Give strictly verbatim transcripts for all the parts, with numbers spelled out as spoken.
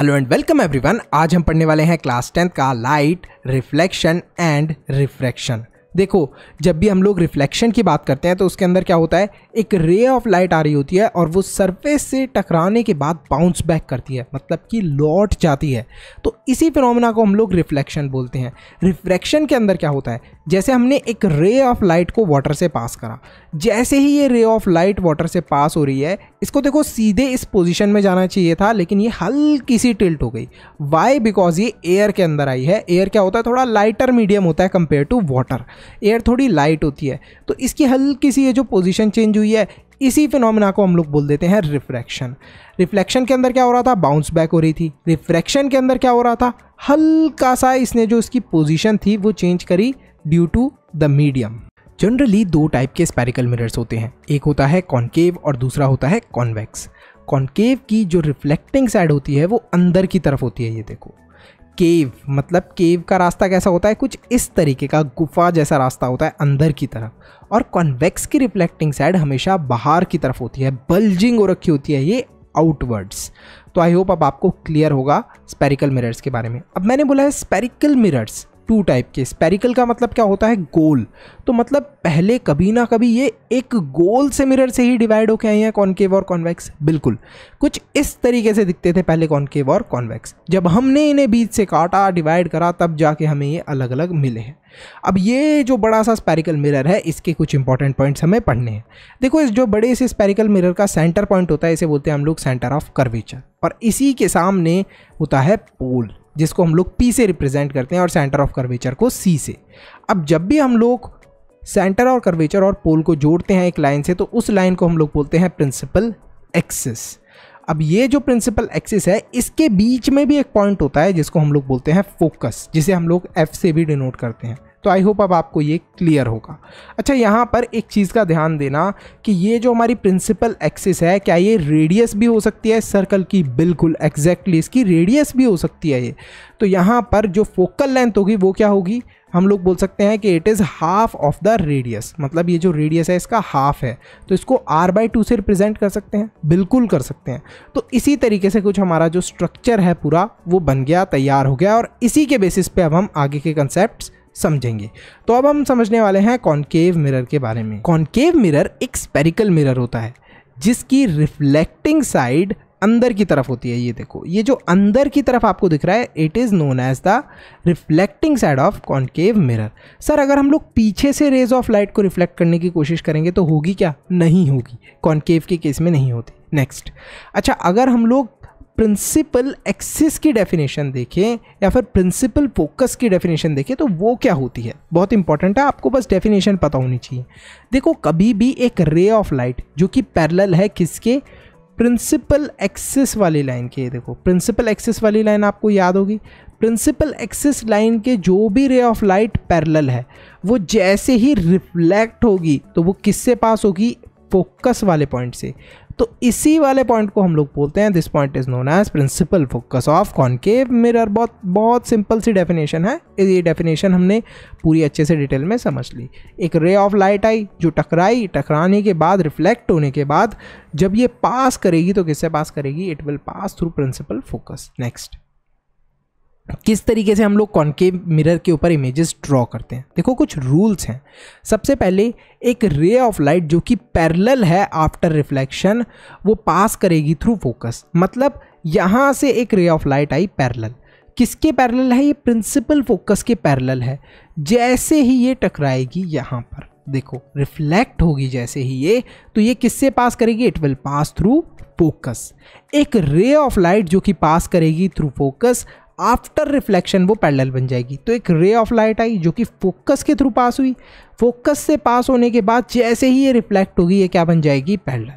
Hello and welcome everyone. आज हम पढ़ने वाले हैं क्लास टेंथ का लाइट, रिफ्लेक्शन एंड रिफ्रैक्शन। देखो, जब भी हम लोग रिफ्लेक्शन की बात करते हैं तो उसके अंदर क्या होता है, एक रे ऑफ लाइट आ रही होती है और वो सरफेस से टकराने के बाद बाउंस बैक करती है, मतलब कि लौट जाती है। तो इसी फिनोमेना को हम लोग रिफ्लेक्शन बोलते हैं। रिफ्रैक्शन के अंदर क्या होता है, जैसे हमने एक रे ऑफ लाइट को वाटर से पास करा, जैसे ही ये रे ऑफ लाइट वाटर से पास हो रही है, इसको देखो सीधे इस पोजीशन में जाना चाहिए था, लेकिन ये हल्की सी टिल्ट हो गई। वाई? बिकॉज ये एयर के अंदर आई है। एयर क्या होता है, थोड़ा लाइटर मीडियम होता है कंपेयर टू वाटर। एयर थोड़ी लाइट होती है, तो इसकी हल्की सी ये जो पोजीशन चेंज हुई है, इसी फिनोमेना को हम लोग बोल देते हैं रिफ्रैक्शन। रिफ्लेक्शन के अंदर क्या हो रहा था, बाउंस बैक हो रही थी। रिफ्रैक्शन के अंदर क्या हो रहा था, हल्का सा इसने जो इसकी पोजीशन थी वो चेंज करी due to the medium. Generally दो टाइप के स्पेरिकल मिरर्स होते हैं, एक होता है कॉन्केव और दूसरा होता है कॉन्वेक्स। कॉन्केव की जो रिफ्लेक्टिंग साइड होती है वो अंदर की तरफ होती है। ये देखो, केव मतलब केव का रास्ता कैसा होता है, कुछ इस तरीके का गुफा जैसा रास्ता होता है अंदर की तरफ। और कॉन्वेक्स की रिफ्लेक्टिंग साइड हमेशा बाहर की तरफ होती है, बल्जिंग हो रखी होती है ये आउटवर्ड्स। तो आई होप अब आपको क्लियर होगा स्पेरिकल मिरर्स के बारे में। अब मैंने बोला है स्पेरिकल मिरर्स टू टाइप के। स्पेरिकल का मतलब क्या होता है, गोल। तो मतलब पहले कभी ना कभी ये एक गोल से मिरर से ही डिवाइड होके आई हैं कॉन्केव और कॉन्वेक्स। बिल्कुल कुछ इस तरीके से दिखते थे पहले कॉन्केव और कॉन्वेक्स। जब हमने इन्हें बीच से काटा, डिवाइड करा, तब जाके हमें ये अलग अलग मिले हैं। अब ये जो बड़ा सा स्पेरिकल मिरर है, इसके कुछ इंपॉर्टेंट पॉइंट्स हमें पढ़ने हैं। देखो, इस जो बड़े से स्पेरिकल मिरर का सेंटर पॉइंट होता है, इसे बोलते हैं हम लोग सेंटर ऑफ कर्वेचर। और इसी के सामने होता है पोल, जिसको हम लोग P से रिप्रेजेंट करते हैं, और सेंटर ऑफ कर्वेचर को C से। अब जब भी हम लोग सेंटर और कर्वेचर और पोल को जोड़ते हैं एक लाइन से, तो उस लाइन को हम लोग बोलते हैं प्रिंसिपल एक्सिस। अब ये जो प्रिंसिपल एक्सिस है, इसके बीच में भी एक पॉइंट होता है जिसको हम लोग बोलते हैं फोकस, जिसे हम लोग F से भी डिनोट करते हैं। तो आई होप अब आपको ये क्लियर होगा। अच्छा, यहाँ पर एक चीज़ का ध्यान देना कि ये जो हमारी प्रिंसिपल एक्सिस है, क्या ये रेडियस भी हो सकती है सर्कल की? बिल्कुल एग्जैक्टली, इसकी रेडियस भी हो सकती है ये। तो यहाँ पर जो फोकल लेंथ होगी वो क्या होगी, हम लोग बोल सकते हैं कि it is half of the radius. मतलब ये जो रेडियस है इसका हाफ है, तो इसको आर बाई टू से रिप्रेजेंट कर सकते हैं। बिल्कुल कर सकते हैं। तो इसी तरीके से कुछ हमारा जो स्ट्रक्चर है पूरा वो बन गया, तैयार हो गया, और इसी के बेसिस पे अब हम आगे के कंसेप्ट समझेंगे। तो अब हम समझने वाले हैं कॉन्केव मिरर के बारे में। कॉन्केव मिरर एक स्पेरिकल मिरर होता है जिसकी रिफ्लेक्टिंग साइड अंदर की तरफ होती है। ये देखो, ये जो अंदर की तरफ आपको दिख रहा है, it is known as the reflecting side of concave mirror. Sir, अगर हम लोग पीछे से रेज ऑफ लाइट को रिफ्लेक्ट करने की कोशिश करेंगे तो होगी क्या? नहीं होगी, कॉन्केव के केस में नहीं होती। नेक्स्ट, अच्छा, अगर हम लोग प्रिंसिपल एक्सिस की डेफिनेशन देखें या फिर प्रिंसिपल फोकस की डेफिनेशन देखें, तो वो क्या होती है? बहुत इंपॉर्टेंट है, आपको बस डेफिनेशन पता होनी चाहिए। देखो, कभी भी एक रे ऑफ लाइट जो कि पैरेलल है किसके, प्रिंसिपल एक्सिस वाली लाइन के। देखो, प्रिंसिपल एक्सिस वाली लाइन आपको याद होगी। प्रिंसिपल एक्सिस लाइन के जो भी रे ऑफ लाइट पैरेलल है, वो जैसे ही रिफ्लेक्ट होगी तो वो किससे पास होगी, फोकस वाले पॉइंट से। तो इसी वाले पॉइंट को हम लोग बोलते हैं, this point is known as principal focus of concave mirror. बहुत बहुत सिंपल सी डेफिनेशन है। ये डेफिनेशन हमने पूरी अच्छे से डिटेल में समझ ली। एक रे ऑफ लाइट आई जो टकराई, टकराने के बाद, रिफ्लेक्ट होने के बाद जब ये पास करेगी तो किससे पास करेगी, it will pass through principal focus. Next, किस तरीके से हम लोग कॉन्केव मिरर के ऊपर इमेजेस ड्रॉ करते हैं? देखो, कुछ रूल्स हैं। सबसे पहले, एक रे ऑफ लाइट जो कि पैरेलल है आफ्टर रिफ्लेक्शन, वो पास करेगी थ्रू फोकस। मतलब यहाँ से एक रे ऑफ लाइट आई पैरेलल, किसके पैरेलल है ये, प्रिंसिपल फोकस के पैरेलल है। जैसे ही ये टकराएगी यहाँ पर, देखो रिफ्लेक्ट होगी जैसे ही ये, तो ये किससे पास करेगी, it will pass through focus. एक रे ऑफ लाइट जो कि पास करेगी थ्रू फोकस, आफ्टर रिफ्लेक्शन वो पैरेलल बन जाएगी। तो एक रे ऑफ लाइट आई जो कि फोकस के थ्रू पास हुई, फोकस से पास होने के बाद जैसे ही ये रिफ्लेक्ट होगी, ये क्या बन जाएगी, पैरेलल।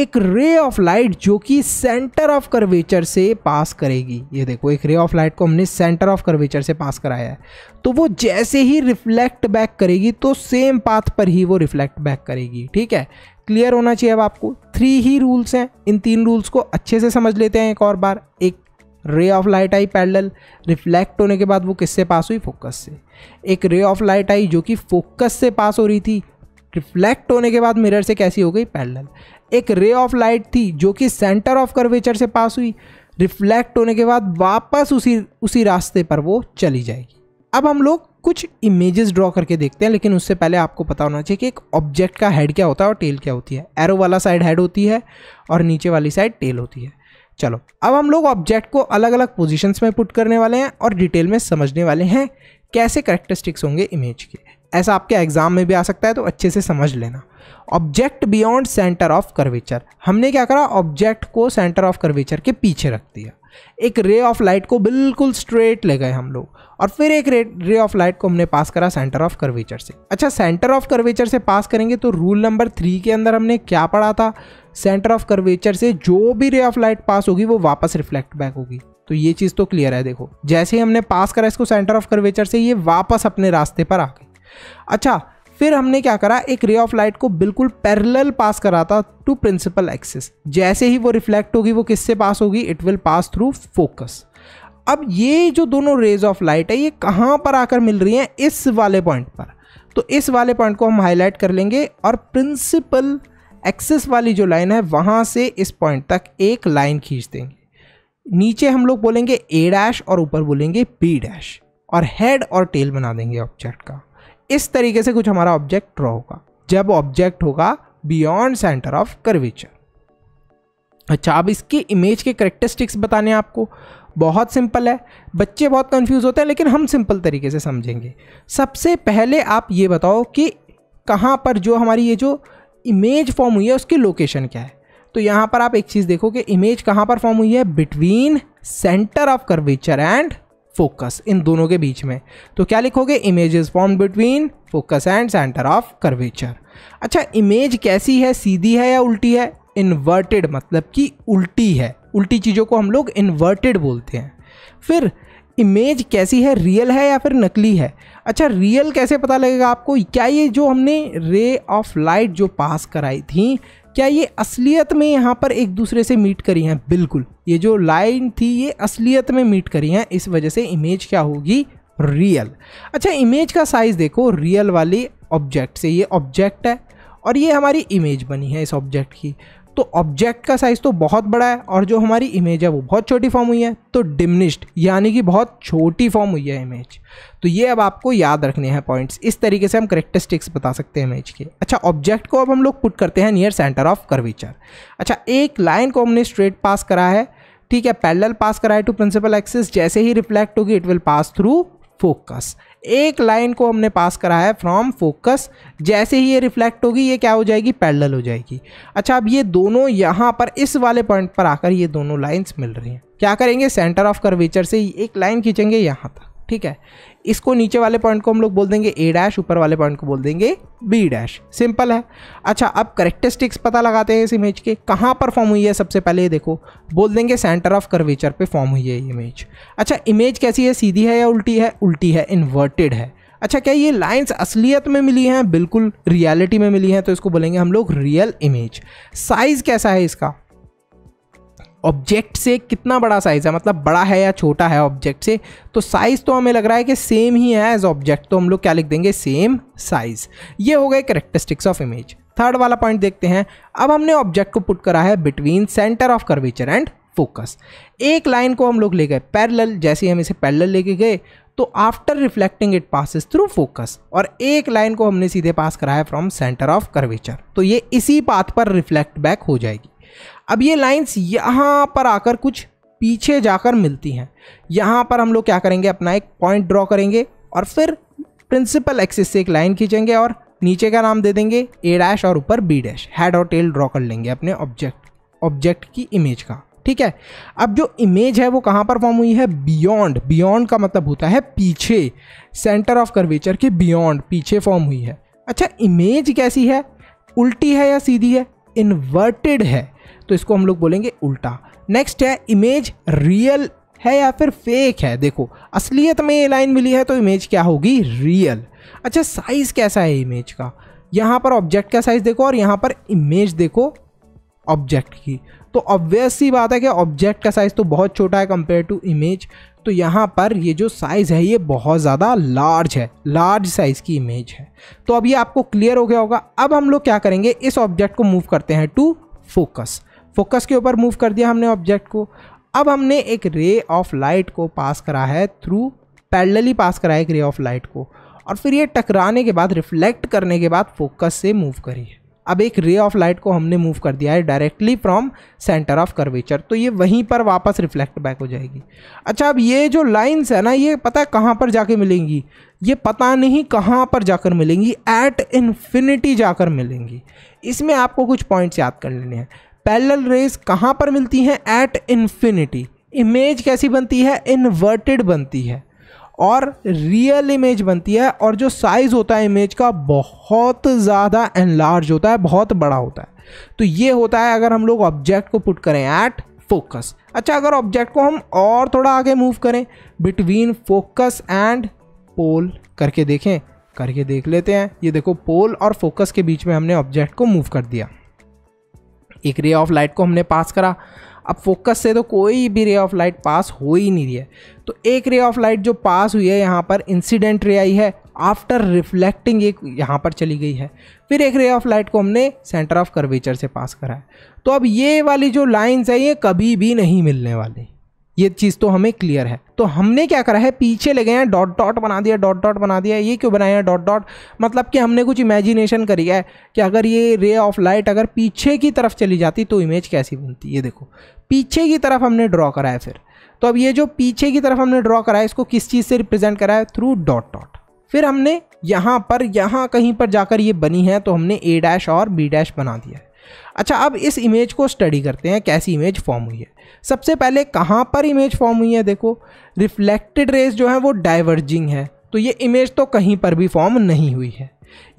एक रे ऑफ लाइट जो कि सेंटर ऑफ कर्वेचर से पास करेगी, ये देखो एक रे ऑफ लाइट को हमने सेंटर ऑफ कर्वेचर से पास कराया है, तो वो जैसे ही रिफ्लेक्ट बैक करेगी तो सेम पाथ पर ही वो रिफ्लेक्ट बैक करेगी। ठीक है, क्लियर होना चाहिए अब आपको। थ्री ही रूल्स हैं, इन तीन रूल्स को अच्छे से समझ लेते हैं एक और बार। एक, रे ऑफ लाइट आई पैरेलल, रिफ्लेक्ट होने के बाद वो किससे पास हुई, फोकस से। एक रे ऑफ लाइट आई जो कि फोकस से पास हो रही थी, रिफ्लेक्ट होने के बाद मिरर से कैसी हो गई, पैरेलल। एक रे ऑफ लाइट थी जो कि सेंटर ऑफ कर्वेचर से पास हुई, रिफ्लेक्ट होने के बाद वापस उसी उसी रास्ते पर वो चली जाएगी। अब हम लोग कुछ इमेजेस ड्रॉ करके देखते हैं, लेकिन उससे पहले आपको पता होना चाहिए कि एक ऑब्जेक्ट का हेड क्या होता है और टेल क्या होती है। एरो वाला साइड हेड होती है और नीचे वाली साइड टेल होती है। चलो अब हम लोग ऑब्जेक्ट को अलग अलग पोजीशंस में पुट करने वाले हैं और डिटेल में समझने वाले हैं कैसे कैरेक्टरिस्टिक्स होंगे इमेज के। ऐसा आपके एग्जाम में भी आ सकता है, तो अच्छे से समझ लेना। Object beyond centre of curvature, हमने क्या करा, ऑब्जेक्ट को सेंटर ऑफ कर्वेचर के पीछे रख दिया। एक रे ऑफ लाइट को बिल्कुल स्ट्रेट ले गए हम लोग, और फिर एक रे रे ऑफ लाइट को हमने पास करा सेंटर ऑफ कर्वेचर से। अच्छा, सेंटर ऑफ कर्वेचर से पास करेंगे तो रूल नंबर थ्री के अंदर हमने क्या पढ़ा था, सेंटर ऑफ कर्वेचर से जो भी रे ऑफ लाइट पास होगी वो वापस रिफ्लेक्ट बैक होगी। तो ये चीज़ तो क्लियर है। देखो जैसे ही हमने पास करा इसको सेंटर ऑफ कर्वेचर से, ये वापस अपने रास्ते पर आ गई। अच्छा, फिर हमने क्या करा, एक रे ऑफ लाइट को बिल्कुल पैरेलल पास करा था टू प्रिंसिपल एक्सिस। जैसे ही वो रिफ्लेक्ट होगी वो किससे पास होगी, it will pass through focus. अब ये जो दोनों रेज ऑफ लाइट है ये कहाँ पर आकर मिल रही हैं, इस वाले पॉइंट पर। तो इस वाले पॉइंट को हम हाईलाइट कर लेंगे और प्रिंसिपल एक्सिस वाली जो लाइन है वहाँ से इस पॉइंट तक एक लाइन खींच देंगे। नीचे हम लोग बोलेंगे ए डैश और ऊपर बोलेंगे बी डैश, और हेड और टेल बना देंगे ऑब्जेक्ट का। इस तरीके से कुछ हमारा ऑब्जेक्ट ड्रॉ होगा जब ऑब्जेक्ट होगा बियॉन्ड सेंटर ऑफ कर्वेचर। अच्छा, अब इसकी इमेज के कैरेक्टरिस्टिक्स बताने हैं आपको। बहुत सिंपल है, बच्चे बहुत कंफ्यूज होते हैं, लेकिन हम सिंपल तरीके से समझेंगे। सबसे पहले आप ये बताओ कि कहाँ पर जो हमारी ये जो इमेज फॉर्म हुई है उसकी लोकेशन क्या है। तो यहाँ पर आप एक चीज़ देखो कि इमेज कहाँ पर फॉर्म हुई है, between centre of curvature and focus, इन दोनों के बीच में। तो क्या लिखोगे, image is form between focus and centre of curvature. अच्छा, इमेज कैसी है, सीधी है या उल्टी है, इन्वर्टेड, मतलब कि उल्टी है। उल्टी चीज़ों को हम लोग इन्वर्टेड बोलते हैं। फिर इमेज कैसी है, रियल है या फिर नकली है। अच्छा, रियल कैसे पता लगेगा आपको, क्या ये जो हमने रे ऑफ लाइट जो पास कराई थी, क्या ये असलियत में यहाँ पर एक दूसरे से मीट करी हैं। बिल्कुल, ये जो लाइन थी ये असलियत में मीट करी हैं, इस वजह से इमेज क्या होगी, रियल। अच्छा, इमेज का साइज़ देखो, रियल वाली ऑब्जेक्ट से ये ऑब्जेक्ट है और ये हमारी इमेज बनी है इस ऑब्जेक्ट की। तो ऑब्जेक्ट का साइज़ तो बहुत बड़ा है और जो हमारी इमेज है वो बहुत छोटी फॉर्म हुई है। तो डिमिनिश्ड यानी कि बहुत छोटी फॉर्म हुई है इमेज। तो ये अब आपको याद रखने हैं पॉइंट्स। इस तरीके से हम कैरेक्टरिस्टिक्स बता सकते हैं इमेज के। अच्छा, ऑब्जेक्ट को अब हम लोग पुट करते हैं नियर सेंटर ऑफ कर्वेचर। अच्छा, एक लाइन को हमने स्ट्रेट पास करा है, ठीक है, पैरेलल पास करा है टू प्रिंसिपल एक्सिस। जैसे ही रिफ्लेक्ट होगी it will pass through focus. एक लाइन को हमने पास करा है फ्रॉम फोकस, जैसे ही ये रिफ्लेक्ट होगी ये क्या हो जाएगी, पैरेलल हो जाएगी। अच्छा, अब ये दोनों यहाँ पर इस वाले पॉइंट पर आकर ये दोनों लाइंस मिल रही हैं। क्या करेंगे, सेंटर ऑफ कर्वेचर से एक लाइन खींचेंगे यहाँ तक, ठीक है। इसको नीचे वाले पॉइंट को हम लोग बोल देंगे ए डैश, ऊपर वाले पॉइंट को बोल देंगे बी डैश। सिंपल है। अच्छा, अब कैरेक्टरिस्टिक्स पता लगाते हैं इस इमेज के, कहाँ पर फॉर्म हुई है। सबसे पहले ये देखो, बोल देंगे सेंटर ऑफ कर्वेचर पे फॉर्म हुई है ये इमेज। अच्छा, इमेज कैसी है, सीधी है या उल्टी है, उल्टी है, इन्वर्टेड है। अच्छा, क्या ये लाइंस असलियत में मिली हैं, बिल्कुल रियलिटी में मिली हैं, तो इसको बोलेंगे हम लोग रियल इमेज। साइज़ कैसा है इसका, ऑब्जेक्ट से कितना बड़ा साइज़ है, मतलब बड़ा है या छोटा है ऑब्जेक्ट से। तो साइज़ तो हमें लग रहा है कि सेम ही है एज ऑब्जेक्ट, तो हम लोग क्या लिख देंगे, सेम साइज़। ये हो गए कैरेक्टरिस्टिक्स ऑफ इमेज। थर्ड वाला पॉइंट देखते हैं। अब हमने ऑब्जेक्ट को पुट करा है between centre of curvature and focus. एक लाइन को हम लोग ले गए पैरेलल, जैसे ही हम इसे पैरेलल लेके गए तो after reflecting it passes through focus, और एक लाइन को हमने सीधे पास कराया फ्रॉम सेंटर ऑफ कर्वेचर, तो ये इसी पाथ पर रिफ्लेक्ट बैक हो जाएगी। अब ये लाइंस यहाँ पर आकर कुछ पीछे जाकर मिलती हैं। यहाँ पर हम लोग क्या करेंगे, अपना एक पॉइंट ड्रॉ करेंगे और फिर प्रिंसिपल एक्सिस से एक लाइन खींचेंगे और नीचे का नाम दे देंगे ए डैश और ऊपर बी डैश। हेड और टेल ड्रॉ कर लेंगे अपने ऑब्जेक्ट ऑब्जेक्ट की इमेज का, ठीक है। अब जो इमेज है वो कहाँ पर फॉर्म हुई है, बियॉन्ड। बियॉन्ड का मतलब होता है पीछे, सेंटर ऑफ कर्वेचर के बियॉन्ड, पीछे फॉर्म हुई है। अच्छा, इमेज कैसी है, उल्टी है या सीधी है, इन्वर्टेड है, तो इसको हम लोग बोलेंगे उल्टा। नेक्स्ट है, इमेज रियल है या फिर फेक है। देखो, असलियत में ये लाइन मिली है तो इमेज क्या होगी, रियल। अच्छा, साइज़ कैसा है इमेज का, यहाँ पर ऑब्जेक्ट का साइज़ देखो और यहाँ पर इमेज देखो ऑब्जेक्ट की। तो ऑब्वियस सी बात है कि ऑब्जेक्ट का साइज़ तो बहुत छोटा है कंपेयर टू इमेज, तो यहाँ पर ये जो साइज़ है ये बहुत ज़्यादा लार्ज है, लार्ज साइज़ की इमेज है। तो अब ये आपको क्लियर हो गया होगा। अब हम लोग क्या करेंगे, इस ऑब्जेक्ट को मूव करते हैं टू फोकस। फोकस के ऊपर मूव कर दिया हमने ऑब्जेक्ट को। अब हमने एक रे ऑफ लाइट को पास करा है, थ्रू पैरेलली पास करा है एक रे ऑफ लाइट को, और फिर ये टकराने के बाद रिफ्लेक्ट करने के बाद फोकस से मूव करी है। अब एक रे ऑफ लाइट को हमने मूव कर दिया है directly from centre of curvature, तो ये वहीं पर वापस रिफ्लेक्ट बैक हो जाएगी। अच्छा, अब ये जो लाइंस है ना, ये पता है कहाँ पर जाके मिलेंगी? ये पता नहीं कहाँ पर जाकर मिलेंगी, एट इन्फिनिटी जाकर मिलेंगी। इसमें आपको कुछ पॉइंट्स याद कर लेने हैं। पैरेलल रेज कहाँ पर मिलती हैं? At infinity. इमेज कैसी बनती है? इन्वर्टेड बनती है, और रियल इमेज बनती है, और जो साइज़ होता है इमेज का बहुत ज़्यादा एनलार्ज होता है, बहुत बड़ा होता है। तो ये होता है अगर हम लोग ऑब्जेक्ट को पुट करें एट फोकस। अच्छा, अगर ऑब्जेक्ट को हम और थोड़ा आगे मूव करें, बिटवीन फोकस एंड पोल करके देखें, करके देख लेते हैं। ये देखो, पोल और फोकस के बीच में हमने ऑब्जेक्ट को मूव कर दिया, एक रे ऑफ लाइट को हमने पास करा। अब फोकस से तो कोई भी रे ऑफ लाइट पास हो ही नहीं रही है, तो एक रे ऑफ लाइट जो पास हुई है यहाँ पर इंसिडेंट रे आई है, आफ्टर रिफ्लेक्टिंग एक यहाँ पर चली गई है। फिर एक रे ऑफ लाइट को हमने सेंटर ऑफ कर्वेचर से पास करा है। तो अब ये वाली जो लाइंस है ये कभी भी नहीं मिलने वाली, ये चीज़ तो हमें क्लियर है। तो हमने क्या करा है, पीछे लगे हैं डॉट डॉट बना दिया, डॉट डॉट बना दिया। ये क्यों बनाया डॉट डॉट? मतलब कि हमने कुछ इमेजिनेशन करी है कि अगर ये रे ऑफ लाइट अगर पीछे की तरफ चली जाती तो इमेज कैसी बनती। ये देखो, पीछे की तरफ हमने ड्रॉ करा है। फिर तो अब ये जो पीछे की तरफ हमने ड्रॉ करा है, इसको किस चीज़ से रिप्रेजेंट करा है? Through dot dot. फिर हमने यहाँ पर, यहाँ कहीं पर जाकर ये बनी है, तो हमने ए डैश और बी डैश बना दिया है। अच्छा, अब इस इमेज को स्टडी करते हैं, कैसी इमेज फॉर्म हुई है। सबसे पहले कहाँ पर इमेज फॉर्म हुई है? देखो, रिफ्लेक्टेड रेज जो है वो डाइवर्जिंग है, तो ये इमेज तो कहीं पर भी फॉर्म नहीं हुई है।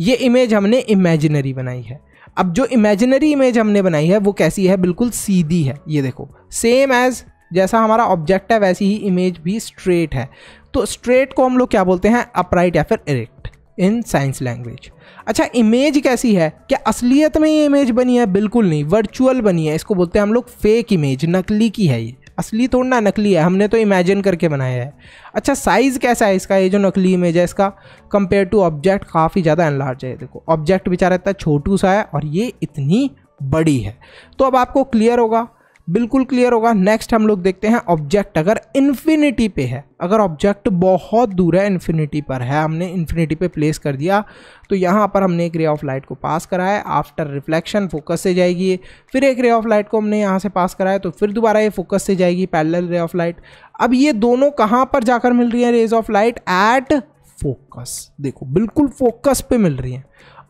ये इमेज हमने इमेजिनरी बनाई है। अब जो इमेजिनरी इमेज हमने बनाई है वो कैसी है? बिल्कुल सीधी है। ये देखो, सेम एज जैसा हमारा ऑब्जेक्ट है वैसी ही इमेज भी स्ट्रेट है। तो स्ट्रेट को हम लोग क्या बोलते हैं? अपराइट या फिर इरेक्ट इन साइंस लैंग्वेज। अच्छा, इमेज कैसी है? क्या असलियत में ये इमेज बनी है? बिल्कुल नहीं, वर्चुअल बनी है। इसको बोलते हैं हम लोग फेक इमेज, नकली की है ये, असली थोड़ी ना, नकली है, हमने तो इमेजिन करके बनाया है। अच्छा, साइज़ कैसा है इसका? ये जो नकली इमेज है इसका कंपेयर टू ऑब्जेक्ट काफ़ी ज़्यादा एनलार्ज है। देखो, ऑब्जेक्ट बेचारा इतना छोटू सा है और ये इतनी बड़ी है। तो अब आपको क्लियर होगा, बिल्कुल क्लियर होगा। नेक्स्ट हम लोग देखते हैं, ऑब्जेक्ट अगर इन्फिनिटी पे है, अगर ऑब्जेक्ट बहुत दूर है, इन्फिनिटी पर है, हमने इन्फिनिटी पे प्लेस कर दिया, तो यहाँ पर हमने एक रे ऑफ लाइट को पास कराया। आफ्टर रिफ्लेक्शन फोकस से जाएगी ये, फिर एक रे ऑफ लाइट को हमने यहाँ से पास कराया, तो फिर दोबारा ये फोकस से जाएगी, पैरेलल रे ऑफ लाइट। अब ये दोनों कहाँ पर जाकर मिल रही हैं rays of light? At focus. देखो, बिल्कुल फोकस पे मिल रही हैं।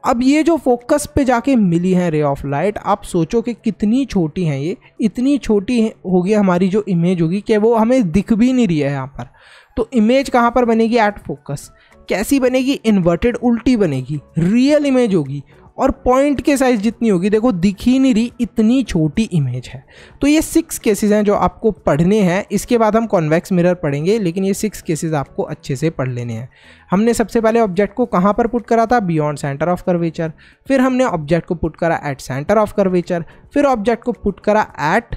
अब ये जो फोकस पे जाके मिली है रे ऑफ लाइट, आप सोचो कि कितनी छोटी हैं ये, इतनी छोटी होगी हमारी जो इमेज होगी कि वो हमें दिख भी नहीं रही है यहाँ पर। तो इमेज कहाँ पर बनेगी? At focus. कैसी बनेगी? इन्वर्टेड, उल्टी बनेगी, रियल इमेज होगी, और पॉइंट के साइज़ जितनी होगी, देखो दिख ही नहीं रही, इतनी छोटी इमेज है। तो ये सिक्स केसेस हैं जो आपको पढ़ने हैं। इसके बाद हम कॉन्वेक्स मिरर पढ़ेंगे, लेकिन ये सिक्स केसेस आपको अच्छे से पढ़ लेने हैं। हमने सबसे पहले ऑब्जेक्ट को कहाँ पर पुट करा था? Beyond centre of curvature. फिर हमने ऑब्जेक्ट को पुट करा एट सेंटर ऑफ कर्वेचर। फिर ऑब्जेक्ट को पुट करा at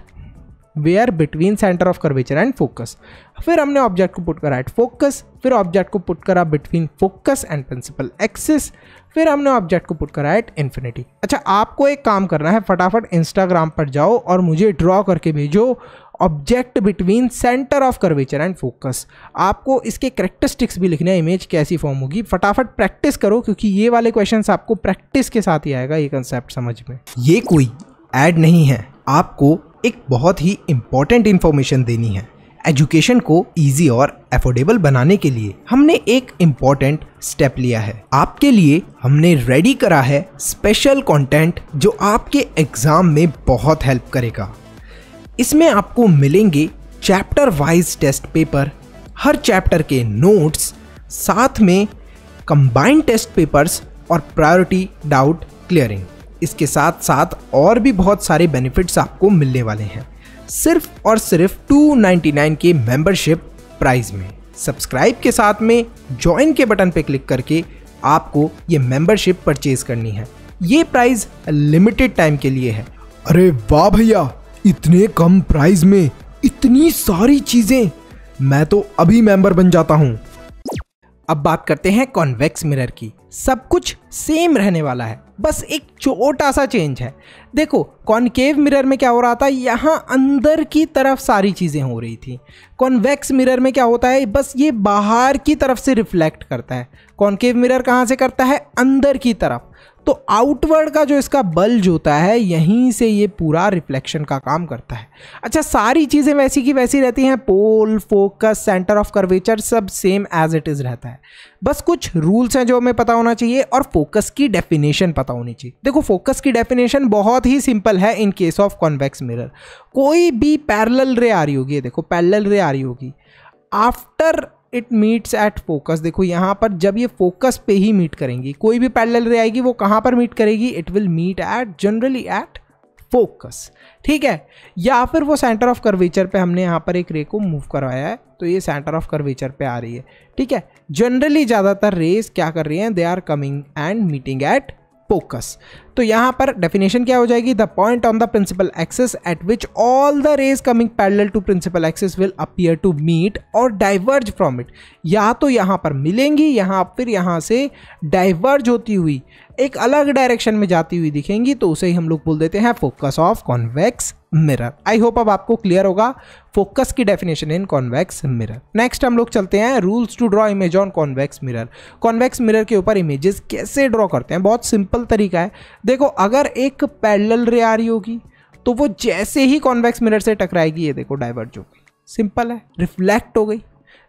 where between centre of curvature and focus. फिर हमने ऑब्जेक्ट को पुट करा एट फोकस। फिर ऑब्जेक्ट को पुट करा between focus and principal axis. फिर हमने ऑब्जेक्ट को पुट करा एट इन्फिनिटी। अच्छा, आपको एक काम करना है, फटाफट इंस्टाग्राम पर जाओ और मुझे ड्रॉ करके भेजो object between centre of curvature and focus. आपको इसके कैरेक्टरिस्टिक्स भी लिखने हैं, इमेज कैसी फॉर्म होगी। फटाफट प्रैक्टिस करो, क्योंकि ये वाले क्वेश्चंस आपको प्रैक्टिस के साथ ही आएगा ये कंसेप्ट समझ में। ये कोई ऐड नहीं है, आपको एक बहुत ही इम्पॉर्टेंट इन्फॉर्मेशन देनी है। एजुकेशन को इजी और एफोर्डेबल बनाने के लिए हमने एक इम्पॉर्टेंट स्टेप लिया है। आपके लिए हमने रेडी करा है स्पेशल कंटेंट जो आपके एग्ज़ाम में बहुत हेल्प करेगा। इसमें आपको मिलेंगे चैप्टर वाइज टेस्ट पेपर, हर चैप्टर के नोट्स, साथ में कंबाइंड टेस्ट पेपर्स और प्रायोरिटी डाउट क्लियरिंग। इसके साथ साथ और भी बहुत सारे बेनिफिट्स आपको मिलने वाले हैं, सिर्फ और सिर्फ टू नाइन्टी नाइन के मेंबरशिप प्राइस में। सब्सक्राइब के साथ में ज्वाइन के बटन पर क्लिक करके आपको ये मेंबरशिप परचेज करनी है। ये प्राइस लिमिटेड टाइम के लिए है। अरे वाह भैया, इतने कम प्राइस में इतनी सारी चीज़ें, मैं तो अभी मेंबर बन जाता हूँ। अब बात करते हैं कॉन्वेक्स मिरर की। सब कुछ सेम रहने वाला है, बस एक छोटा सा चेंज है। देखो कॉन्केव मिरर में क्या हो रहा था, यहाँ अंदर की तरफ सारी चीज़ें हो रही थी। कॉन्वेक्स मिरर में क्या होता है, बस ये बाहर की तरफ से रिफ्लेक्ट करता है। कॉन्केव मिरर कहाँ से करता है, अंदर की तरफ। तो आउटवर्ड का जो इसका बल्ज होता है, यहीं से ये पूरा रिफ्लेक्शन का काम करता है। अच्छा, सारी चीज़ें वैसी की वैसी रहती हैं, pole, focus, centre of curvature सब सेम एज इट इज़ रहता है। बस कुछ रूल्स हैं जो हमें पता होना चाहिए और फोकस की डेफिनेशन पता होनी चाहिए। देखो फोकस की डेफिनेशन बहुत ही सिंपल है। In case of convex mirror कोई भी पैरेलल रे आ रही होगी, ये देखो पैरेलल रे आ रही होगी, after it meets at focus. देखो यहाँ पर जब ये फोकस पे ही मीट करेंगी, कोई भी पैरेलल रे आएगी वो कहाँ पर मीट करेगी, it will meet at generally at focus, ठीक है। या फिर वो सेंटर ऑफ कर्वेचर पे, हमने यहाँ पर एक रे को मूव करवाया है तो ये सेंटर ऑफ कर्वेचर पे आ रही है, ठीक है। जनरली ज़्यादातर रेस क्या कर रही हैं, they are coming and meeting at focus. तो यहाँ पर डेफिनेशन क्या हो जाएगी, the point on the principal axis at which all the rays coming parallel to principal axis will appear to meet और डाइवर्ज फ्रॉम इट। या तो यहाँ पर मिलेंगी, यहाँ फिर यहाँ से डाइवर्ज होती हुई एक अलग डायरेक्शन में जाती हुई दिखेंगी, तो उसे ही हम लोग बोल देते हैं focus of convex mirror. I hope अब आपको क्लियर होगा फोकस की definition in convex mirror. Next हम लोग चलते हैं rules to draw image on convex mirror. Convex mirror के ऊपर इमेजेस कैसे ड्रॉ करते हैं, बहुत सिंपल तरीका है। देखो अगर एक पैरेलल रे आ रही होगी तो वो जैसे ही कॉन्वेक्स मिरर से टकराएगी, ये देखो डाइवर्ज हो गई, सिंपल है, रिफ्लेक्ट हो गई,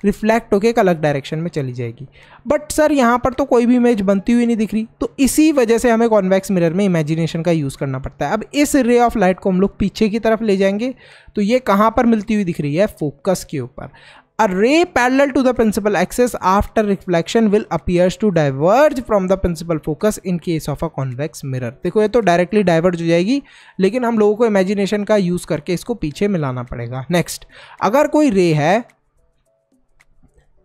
रिफ्लेक्ट होकर एक अलग डायरेक्शन में चली जाएगी। बट सर यहाँ पर तो कोई भी इमेज बनती हुई नहीं दिख रही, तो इसी वजह से हमें कॉन्वेक्स मिरर में इमेजिनेशन का यूज़ करना पड़ता है। अब इस रे ऑफ लाइट को हम लोग पीछे की तरफ ले जाएंगे तो ये कहाँ पर मिलती हुई दिख रही है, फोकस के ऊपर। A ray parallel to the principal axis after reflection will appears to diverge from the principal focus in case of a convex mirror. देखो ये तो डायरेक्टली डाइवर्ज हो जाएगी, लेकिन हम लोगों को इमेजिनेशन का यूज़ करके इसको पीछे मिलाना पड़ेगा। नेक्स्ट, अगर कोई रे है,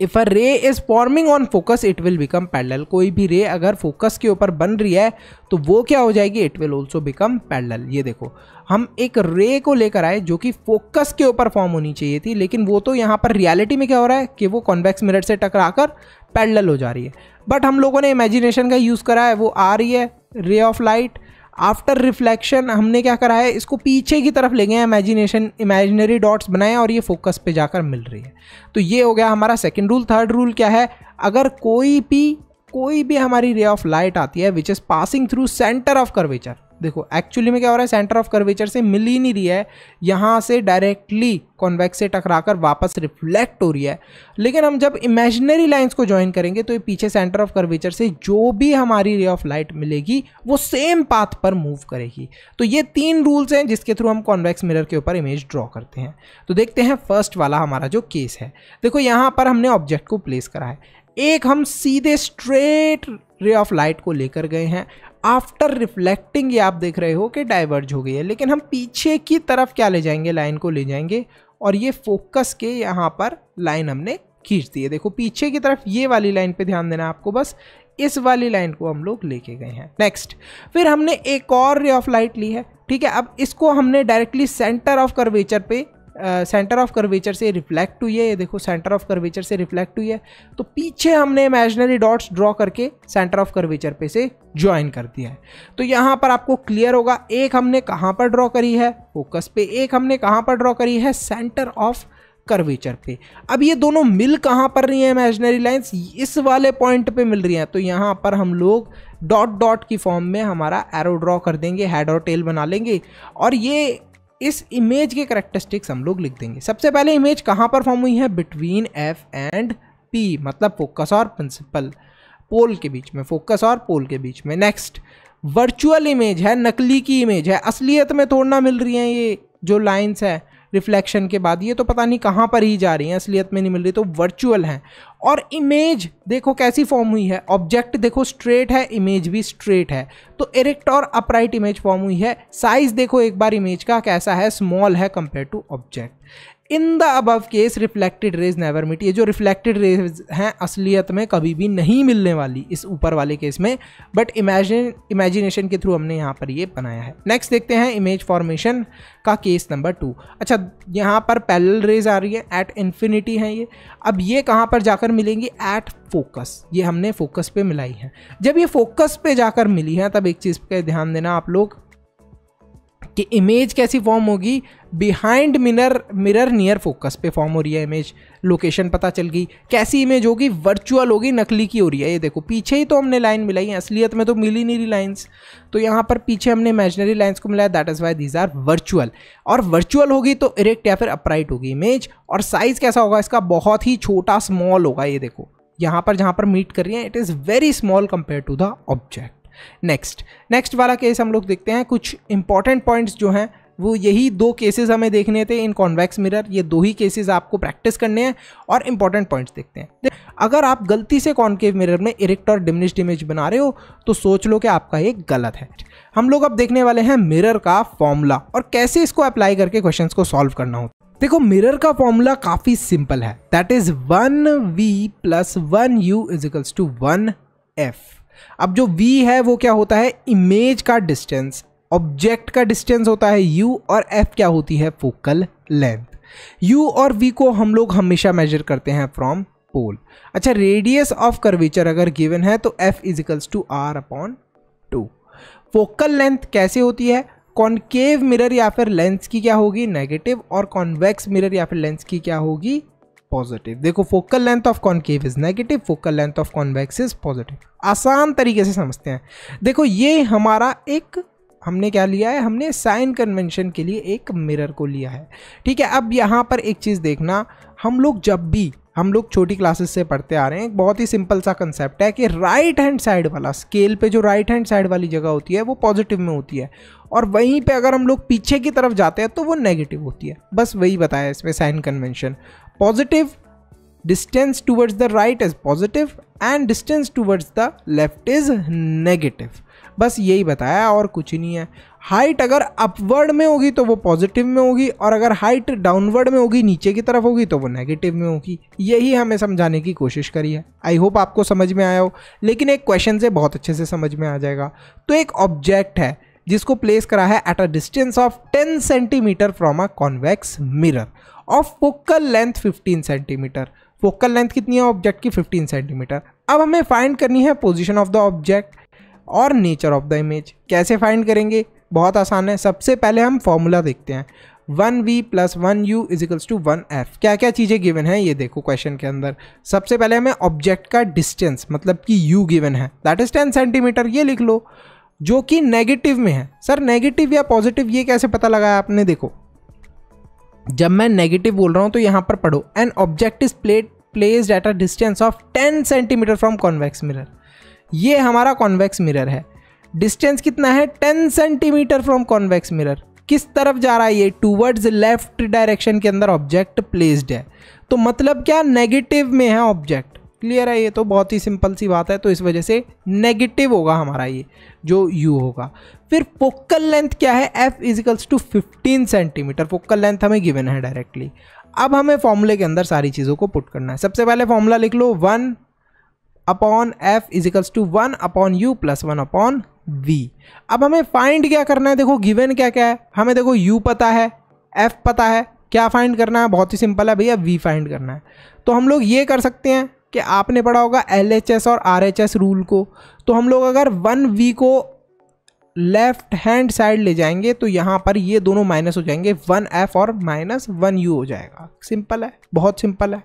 if a ray is forming on focus it will become parallel. कोई भी रे अगर फोकस के ऊपर बन रही है तो वो क्या हो जाएगी, it will also become parallel. ये देखो हम एक रे को लेकर आए जो कि फोकस के ऊपर फॉर्म होनी चाहिए थी, लेकिन वो तो यहाँ पर रियलिटी में क्या हो रहा है कि वो कॉन्वेक्स मिरर से टकराकर पैरेलल हो जा रही है। बट हम लोगों ने इमेजिनेशन का यूज़ करा है, वो आ रही है रे ऑफ लाइट, आफ्टर रिफ्लेक्शन हमने क्या करा है, इसको पीछे की तरफ ले गए हैं, इमेजिनेशन इमेजिनरी डॉट्स बनाए और ये फोकस पे जाकर मिल रही है। तो ये हो गया हमारा सेकंड रूल। थर्ड रूल क्या है, अगर कोई भी कोई भी हमारी रे ऑफ लाइट आती है which is passing through centre of curvature, देखो एक्चुअली में क्या हो रहा है, सेंटर ऑफ कर्वेचर से मिल ही नहीं रही है, यहाँ से डायरेक्टली कॉन्वेक्स से टकराकर वापस रिफ्लेक्ट हो रही है, लेकिन हम जब इमेजिनरी लाइंस को ज्वाइन करेंगे तो ये पीछे सेंटर ऑफ कर्वेचर से जो भी हमारी रे ऑफ लाइट मिलेगी वो सेम पाथ पर मूव करेगी। तो ये तीन रूल्स हैं जिसके थ्रू हम कॉन्वेक्स मिरर के ऊपर इमेज ड्रॉ करते हैं। तो देखते हैं फर्स्ट वाला हमारा जो केस है। देखो यहाँ पर हमने ऑब्जेक्ट को प्लेस करा है, एक हम सीधे स्ट्रेट रे ऑफ लाइट को लेकर गए हैं, आफ्टर रिफ्लेक्टिंग ये आप देख रहे हो कि डाइवर्ज हो गई है, लेकिन हम पीछे की तरफ क्या ले जाएंगे, लाइन को ले जाएंगे और ये फोकस के यहाँ पर लाइन हमने खींच दी है। देखो पीछे की तरफ ये वाली लाइन पे ध्यान देना आपको, बस इस वाली लाइन को हम लोग लेके गए हैं। नेक्स्ट, फिर हमने एक और रे ऑफ लाइट ली है, ठीक है। अब इसको हमने डायरेक्टली सेंटर ऑफ कर्वेचर पे सेंटर ऑफ कर्वेचर से रिफ्लेक्ट हुई है, ये देखो सेंटर ऑफ कर्वेचर से रिफ्लेक्ट हुई है, तो पीछे हमने इमेजिनरी डॉट्स ड्रॉ करके सेंटर ऑफ कर्वेचर पे से ज्वाइन कर दिया है। तो यहाँ पर आपको क्लियर होगा, एक हमने कहाँ पर ड्रॉ करी है, फोकस पे, एक हमने कहाँ पर ड्रॉ करी है, सेंटर ऑफ कर्वेचर पे। अब ये दोनों मिल कहाँ पर रही हैं, इमेजिनरी लाइंस इस वाले पॉइंट पे मिल रही हैं, तो यहाँ पर हम लोग डॉट डॉट की फॉर्म में हमारा एरो ड्रॉ कर देंगे, हेड और टेल बना लेंगे और ये इस इमेज के करैक्टरिस्टिक्स हम लोग लिख देंगे। सबसे पहले इमेज कहाँ पर फॉर्म हुई है, बिटवीन एफ एंड पी, मतलब फोकस और प्रिंसिपल पोल के बीच में, फोकस और पोल के बीच में। नेक्स्ट, वर्चुअल इमेज है, नकली की इमेज है, असलियत में थोड़ी ना मिल रही हैं ये जो लाइंस है रिफ्लेक्शन के बाद, ये तो पता नहीं कहाँ पर ही जा रही हैं, असलियत में नहीं मिल रही तो वर्चुअल हैं। और इमेज देखो कैसी फॉर्म हुई है, ऑब्जेक्ट देखो स्ट्रेट है, इमेज भी स्ट्रेट है, तो इरेक्ट और अपराइट इमेज फॉर्म हुई है। साइज देखो एक बार इमेज का कैसा है, स्मॉल है compare to object. In the above case reflected rays never meet, ये जो रिफ्लेक्टेड रेज हैं असलियत में कभी भी नहीं मिलने वाली इस ऊपर वाले केस में, बट इमेजिन इमेजिनेशन के थ्रू हमने यहाँ पर ये बनाया है। नेक्स्ट देखते हैं इमेज फॉर्मेशन का केस नंबर टू। अच्छा, यहाँ पर पैरेलल रेज आ रही है, एट इन्फिनिटी हैं ये। अब ये कहाँ पर जाकर मिलेंगी? At focus. ये हमने फोकस पे मिलाई है। जब ये फोकस पे जाकर मिली है तब एक चीज़ पे ध्यान देना आप लोग कि इमेज कैसी फॉर्म होगी? Behind mirror mirror near focus पे फॉर्म हो रही है इमेज। लोकेशन पता चल गई। कैसी इमेज होगी? वर्चुअल होगी, नकली की हो रही है। ये देखो पीछे ही तो हमने लाइन मिलाई है, असलियत में तो मिली नहीं रही लाइन्स, तो यहाँ पर पीछे हमने इमेजिनरी लाइन्स को मिलाया। That is why these are virtual. और वर्चुअल होगी तो इरेक्ट या फिर अपराइट होगी इमेज। और साइज़ कैसा होगा इसका? बहुत ही छोटा, स्मॉल होगा। ये देखो यहाँ पर जहाँ पर मीट कर रही है, it is very small compare to the object. Next next वाला केस हम लोग देखते हैं। कुछ इंपॉर्टेंट पॉइंट्स जो हैं वो यही दो केसेस हमें देखने थे इन कॉन्वेक्स मिरर। ये दो ही केसेस आपको प्रैक्टिस करने हैं और इंपॉर्टेंट पॉइंट्स देखते हैं। अगर आप गलती से कॉन्केव मिरर में इरेक्ट और डिमिनिश्ड इमेज बना रहे हो तो सोच लो कि आपका ये गलत है। हम लोग अब देखने वाले हैं मिरर का फॉर्मूला और कैसे इसको अप्लाई करके क्वेश्चन को सॉल्व करना होता है। देखो मिरर का फॉर्मूला काफ़ी सिंपल है। That is one v plus one u is equals to one f. अब जो v है वो क्या होता है? इमेज का डिस्टेंस, ऑब्जेक्ट का डिस्टेंस होता है u, और f क्या होती है? Focal length. u और v को हम लोग हमेशा मेजर करते हैं फ्रॉम पोल। अच्छा, रेडियस ऑफ कर्वेचर अगर गिवन है तो f is equals to r upon two. Focal length कैसे होती है? कॉन्केव मिरर या फिर लेंस की क्या होगी? नेगेटिव। और कॉन्वेक्स मिरर या फिर लेंस की क्या होगी? पॉजिटिव। देखो focal length of concave is negative, focal length of convex is positive. आसान तरीके से समझते हैं। देखो ये हमारा एक, हमने क्या लिया है? हमने साइन कन्वेंशन के लिए एक मिरर को लिया है, ठीक है। अब यहाँ पर एक चीज़ देखना, हम लोग जब भी हम लोग छोटी क्लासेस से पढ़ते आ रहे हैं, एक बहुत ही सिंपल सा कंसेप्ट है कि राइट हैंड साइड वाला स्केल पे जो राइट हैंड साइड वाली जगह होती है वो पॉजिटिव में होती है, और वहीं पे अगर हम लोग पीछे की तरफ जाते हैं तो वो नेगेटिव होती है। बस वही बताया इसमें sign convention. Positive distance towards the right is positive and distance towards the left is negative. बस यही बताया और कुछ ही नहीं है। हाइट अगर अपवर्ड में होगी तो वो पॉजिटिव में होगी, और अगर हाइट डाउनवर्ड में होगी, नीचे की तरफ होगी, तो वो नेगेटिव में होगी। यही हमें समझाने की कोशिश करी है। आई होप आपको समझ में आया हो, लेकिन एक क्वेश्चन से बहुत अच्छे से समझ में आ जाएगा। तो एक ऑब्जेक्ट है जिसको प्लेस करा है at a distance of ten centimetre from a convex mirror of focal length fifteen centimetre. Focal length कितनी है ऑब्जेक्ट की? Fifteen centimetre. अब हमें फाइंड करनी है पोजीशन ऑफ द ऑब्जेक्ट और नेचर ऑफ द इमेज। कैसे फाइंड करेंगे? बहुत आसान है। सबसे पहले हम फॉर्मूला देखते हैं। One v plus one u is equals to one f. क्या क्या चीज़ें गिवन हैं ये देखो क्वेश्चन के अंदर। सबसे पहले हमें ऑब्जेक्ट का डिस्टेंस, मतलब कि यू गिवन है, दैट इज टेन सेंटीमीटर, ये लिख लो, जो कि नेगेटिव में है। सर नेगेटिव या पॉजिटिव ये कैसे पता लगाया आपने? देखो जब मैं नेगेटिव बोल रहा हूँ तो यहाँ पर पढ़ो, an object is plate placed at a distance of ten centimetre from convex mirror. ये हमारा कॉन्वेक्स मिरर है। डिस्टेंस कितना है? Ten centimetre from convex mirror. किस तरफ जा रहा है ये? टूवर्ड्स लेफ्ट डायरेक्शन के अंदर ऑब्जेक्ट प्लेस्ड है, तो मतलब क्या? नेगेटिव में है ऑब्जेक्ट। क्लियर है? ये तो बहुत ही सिंपल सी बात है। तो इस वजह से नेगेटिव होगा हमारा ये जो यू होगा। फिर फोकल लेंथ क्या है? F is equals to fifteen centimetre. Focal length हमें गिवन है डायरेक्टली। अब हमें फॉर्मूले के अंदर सारी चीज़ों को पुट करना है। सबसे पहले फॉर्मूला लिख लो, one upon f is equals to one upon u plus one upon v. अब हमें फाइंड क्या करना है? देखो गिवन क्या क्या है हमें। देखो यू पता है, एफ पता है, क्या फाइंड करना है? बहुत ही सिंपल है भैया, वी फाइंड करना है। तो हम लोग ये कर सकते हैं कि आपने पढ़ा होगा एलएचएस और आरएचएस रूल को। तो हम लोग अगर वन वी को लेफ्ट हैंड साइड ले जाएंगे तो यहाँ पर ये दोनों माइनस हो जाएंगे, वन एफ और माइनस वन यू हो जाएगा। सिंपल है, बहुत सिंपल है,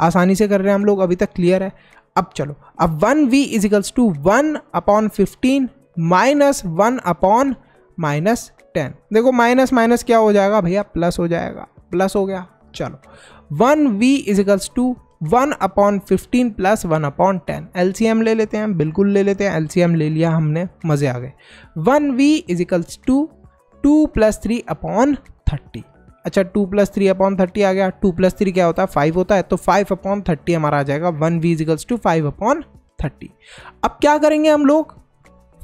आसानी से कर रहे हैं हम लोग, अभी तक क्लियर है। अब चलो, अब one v is equals to one upon fifteen minus one upon minus ten. देखो माइनस माइनस क्या हो जाएगा भैया? प्लस हो जाएगा, प्लस हो गया। चलो one v is equals to one upon fifteen plus one upon ten. L C M ले लेते हैं, बिल्कुल ले लेते हैं, एल सी एम ले लिया हमने, मज़े आ गए। One v is equals to two plus three upon thirty. अच्छा, two plus three upon thirty आ गया। टू प्लस थ्री क्या होता है? फाइव होता है, तो फाइव अपॉन थर्टी हमारा आ जाएगा, one v is equals to five upon thirty. अब क्या करेंगे हम लोग?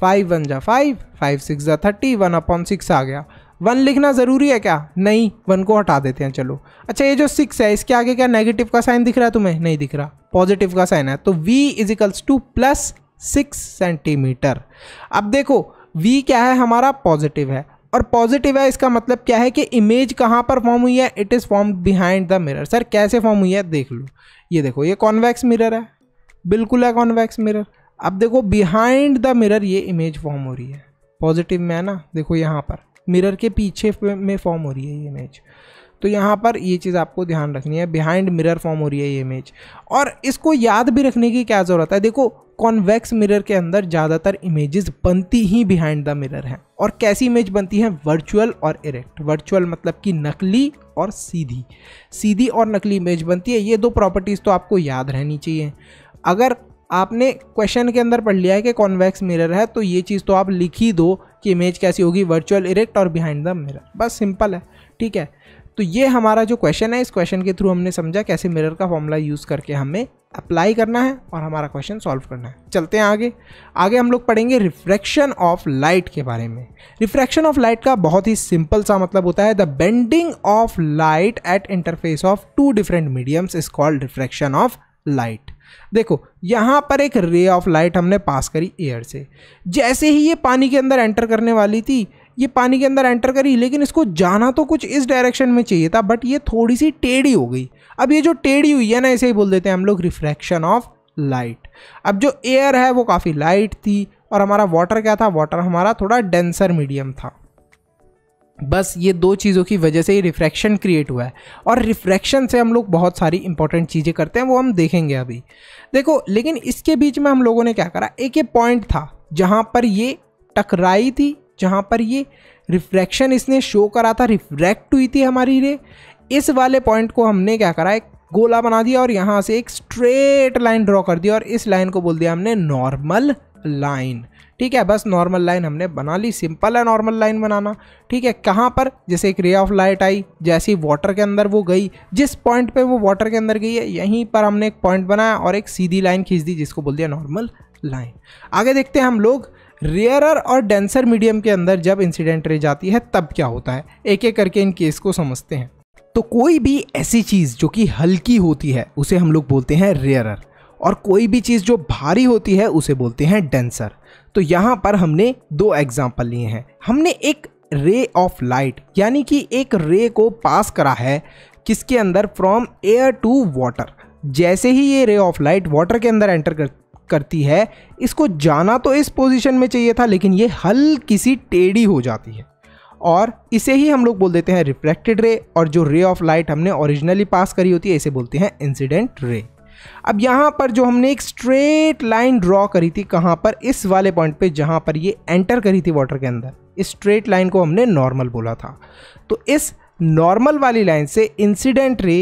फाइव वन जा फाइव, फाइव सिक्स जा थर्टी, वन अपॉन सिक्स आ गया। वन लिखना ज़रूरी है क्या? नहीं, वन को हटा देते हैं। चलो अच्छा, ये जो सिक्स है इसके आगे क्या नेगेटिव का साइन दिख रहा है तुम्हें? नहीं दिख रहा, पॉजिटिव का साइन है। तो v is equals to plus six centimetre. अब देखो v क्या है हमारा, पॉजिटिव है, और पॉजिटिव है इसका मतलब क्या है कि इमेज कहाँ पर फॉर्म हुई है? It is form behind the mirror. Sir कैसे फॉर्म हुई है देख लो, ये देखो ये कॉन्वेक्स मिरर है, बिल्कुल है कॉन्वेक्स मिरर। अब देखो बिहाइंड द मिरर ये इमेज फॉर्म हो रही है, पॉजिटिव में है ना, देखो यहाँ पर मिरर के पीछे में फॉर्म हो रही है ये इमेज। तो यहाँ पर ये चीज़ आपको ध्यान रखनी है, बिहाइंड मिरर फॉर्म हो रही है ये इमेज। और इसको याद भी रखने की क्या ज़रूरत है, देखो कॉन्वेक्स मिरर के अंदर ज़्यादातर इमेजेस बनती ही बिहाइंड द मिरर हैं। और कैसी इमेज बनती है? वर्चुअल और इरेक्ट। वर्चुअल मतलब कि नकली, और सीधी सीधी और नकली इमेज बनती है। ये दो प्रॉपर्टीज़ तो आपको याद रहनी चाहिए। अगर आपने क्वेश्चन के अंदर पढ़ लिया है कि कॉन्वेक्स मिरर है, तो ये चीज़ तो आप लिख ही दो कि इमेज कैसी होगी, वर्चुअल, इरेक्ट और बिहाइंड द मिरर, बस सिंपल है। ठीक है, तो ये हमारा जो क्वेश्चन है, इस क्वेश्चन के थ्रू हमने समझा कैसे मिरर का फॉर्मूला यूज़ करके हमें अप्लाई करना है और हमारा क्वेश्चन सॉल्व करना है। चलते हैं आगे। आगे हम लोग पढ़ेंगे रिफ्रैक्शन ऑफ लाइट के बारे में। रिफ्रैक्शन ऑफ लाइट का बहुत ही सिंपल सा मतलब होता है, the bending of light at interface of two different mediums is called refraction of light. देखो यहाँ पर एक रे ऑफ लाइट हमने पास करी एयर से, जैसे ही ये पानी के अंदर एंटर करने वाली थी, ये पानी के अंदर एंटर करी, लेकिन इसको जाना तो कुछ इस डायरेक्शन में चाहिए था, बट ये थोड़ी सी टेढ़ी हो गई। अब ये जो टेढ़ी हुई है ना, इसे ही बोल देते हैं हम लोग रिफ्रैक्शन ऑफ लाइट। अब जो एयर है वो काफ़ी लाइट थी, और हमारा वाटर क्या था? वाटर हमारा थोड़ा डेंसर मीडियम था। बस ये दो चीज़ों की वजह से ही रिफ्रैक्शन क्रिएट हुआ है, और रिफ्रैक्शन से हम लोग बहुत सारी इंपॉर्टेंट चीज़ें करते हैं, वो हम देखेंगे अभी। देखो लेकिन इसके बीच में हम लोगों ने क्या करा, एक ये पॉइंट था जहाँ पर ये टकराई थी, जहाँ पर ये रिफ्रैक्शन इसने शो करा था, रिफ्रैक्ट हुई थी हमारी रे। इस वाले पॉइंट को हमने क्या करा, एक गोला बना दिया और यहाँ से एक स्ट्रेट लाइन ड्रॉ कर दी, और इस लाइन को बोल दिया हमने नॉर्मल लाइन। ठीक है, बस नॉर्मल लाइन हमने बना ली, सिंपल है नॉर्मल लाइन बनाना। ठीक है, कहाँ पर? जैसे एक रे ऑफ लाइट आई, जैसे ही वाटर के अंदर वो गई, जिस पॉइंट पे वो वाटर के अंदर गई है, यहीं पर हमने एक पॉइंट बनाया और एक सीधी लाइन खींच दी, जिसको बोल दिया नॉर्मल लाइन। आगे देखते हैं हम लोग, रेयरर और डेंसर मीडियम के अंदर जब इंसिडेंट रे जाती है तब क्या होता है, एक एक करके इन केस को समझते हैं। तो कोई भी ऐसी चीज़ जो कि हल्की होती है उसे हम लोग बोलते हैं रेयरर, और कोई भी चीज़ जो भारी होती है उसे बोलते हैं डेंसर। तो यहाँ पर हमने दो एग्जाम्पल लिए हैं। हमने एक रे ऑफ लाइट यानी कि एक रे को पास करा है किसके अंदर, फ्रॉम एयर टू वाटर। जैसे ही ये रे ऑफ लाइट वाटर के अंदर एंटर कर, करती है, इसको जाना तो इस पोजीशन में चाहिए था, लेकिन ये हल्की सी टेढ़ी हो जाती है, और इसे ही हम लोग बोल देते हैं रिफ्रैक्टेड रे। और जो रे ऑफ लाइट हमने ओरिजिनली पास करी होती है इसे बोलते हैं इंसिडेंट रे। अब यहाँ पर जो हमने एक स्ट्रेट लाइन ड्रॉ करी थी, कहाँ पर? इस वाले पॉइंट पे जहाँ पर ये एंटर करी थी वाटर के अंदर, इस स्ट्रेट लाइन को हमने नॉर्मल बोला था। तो इस नॉर्मल वाली लाइन से इंसिडेंट रे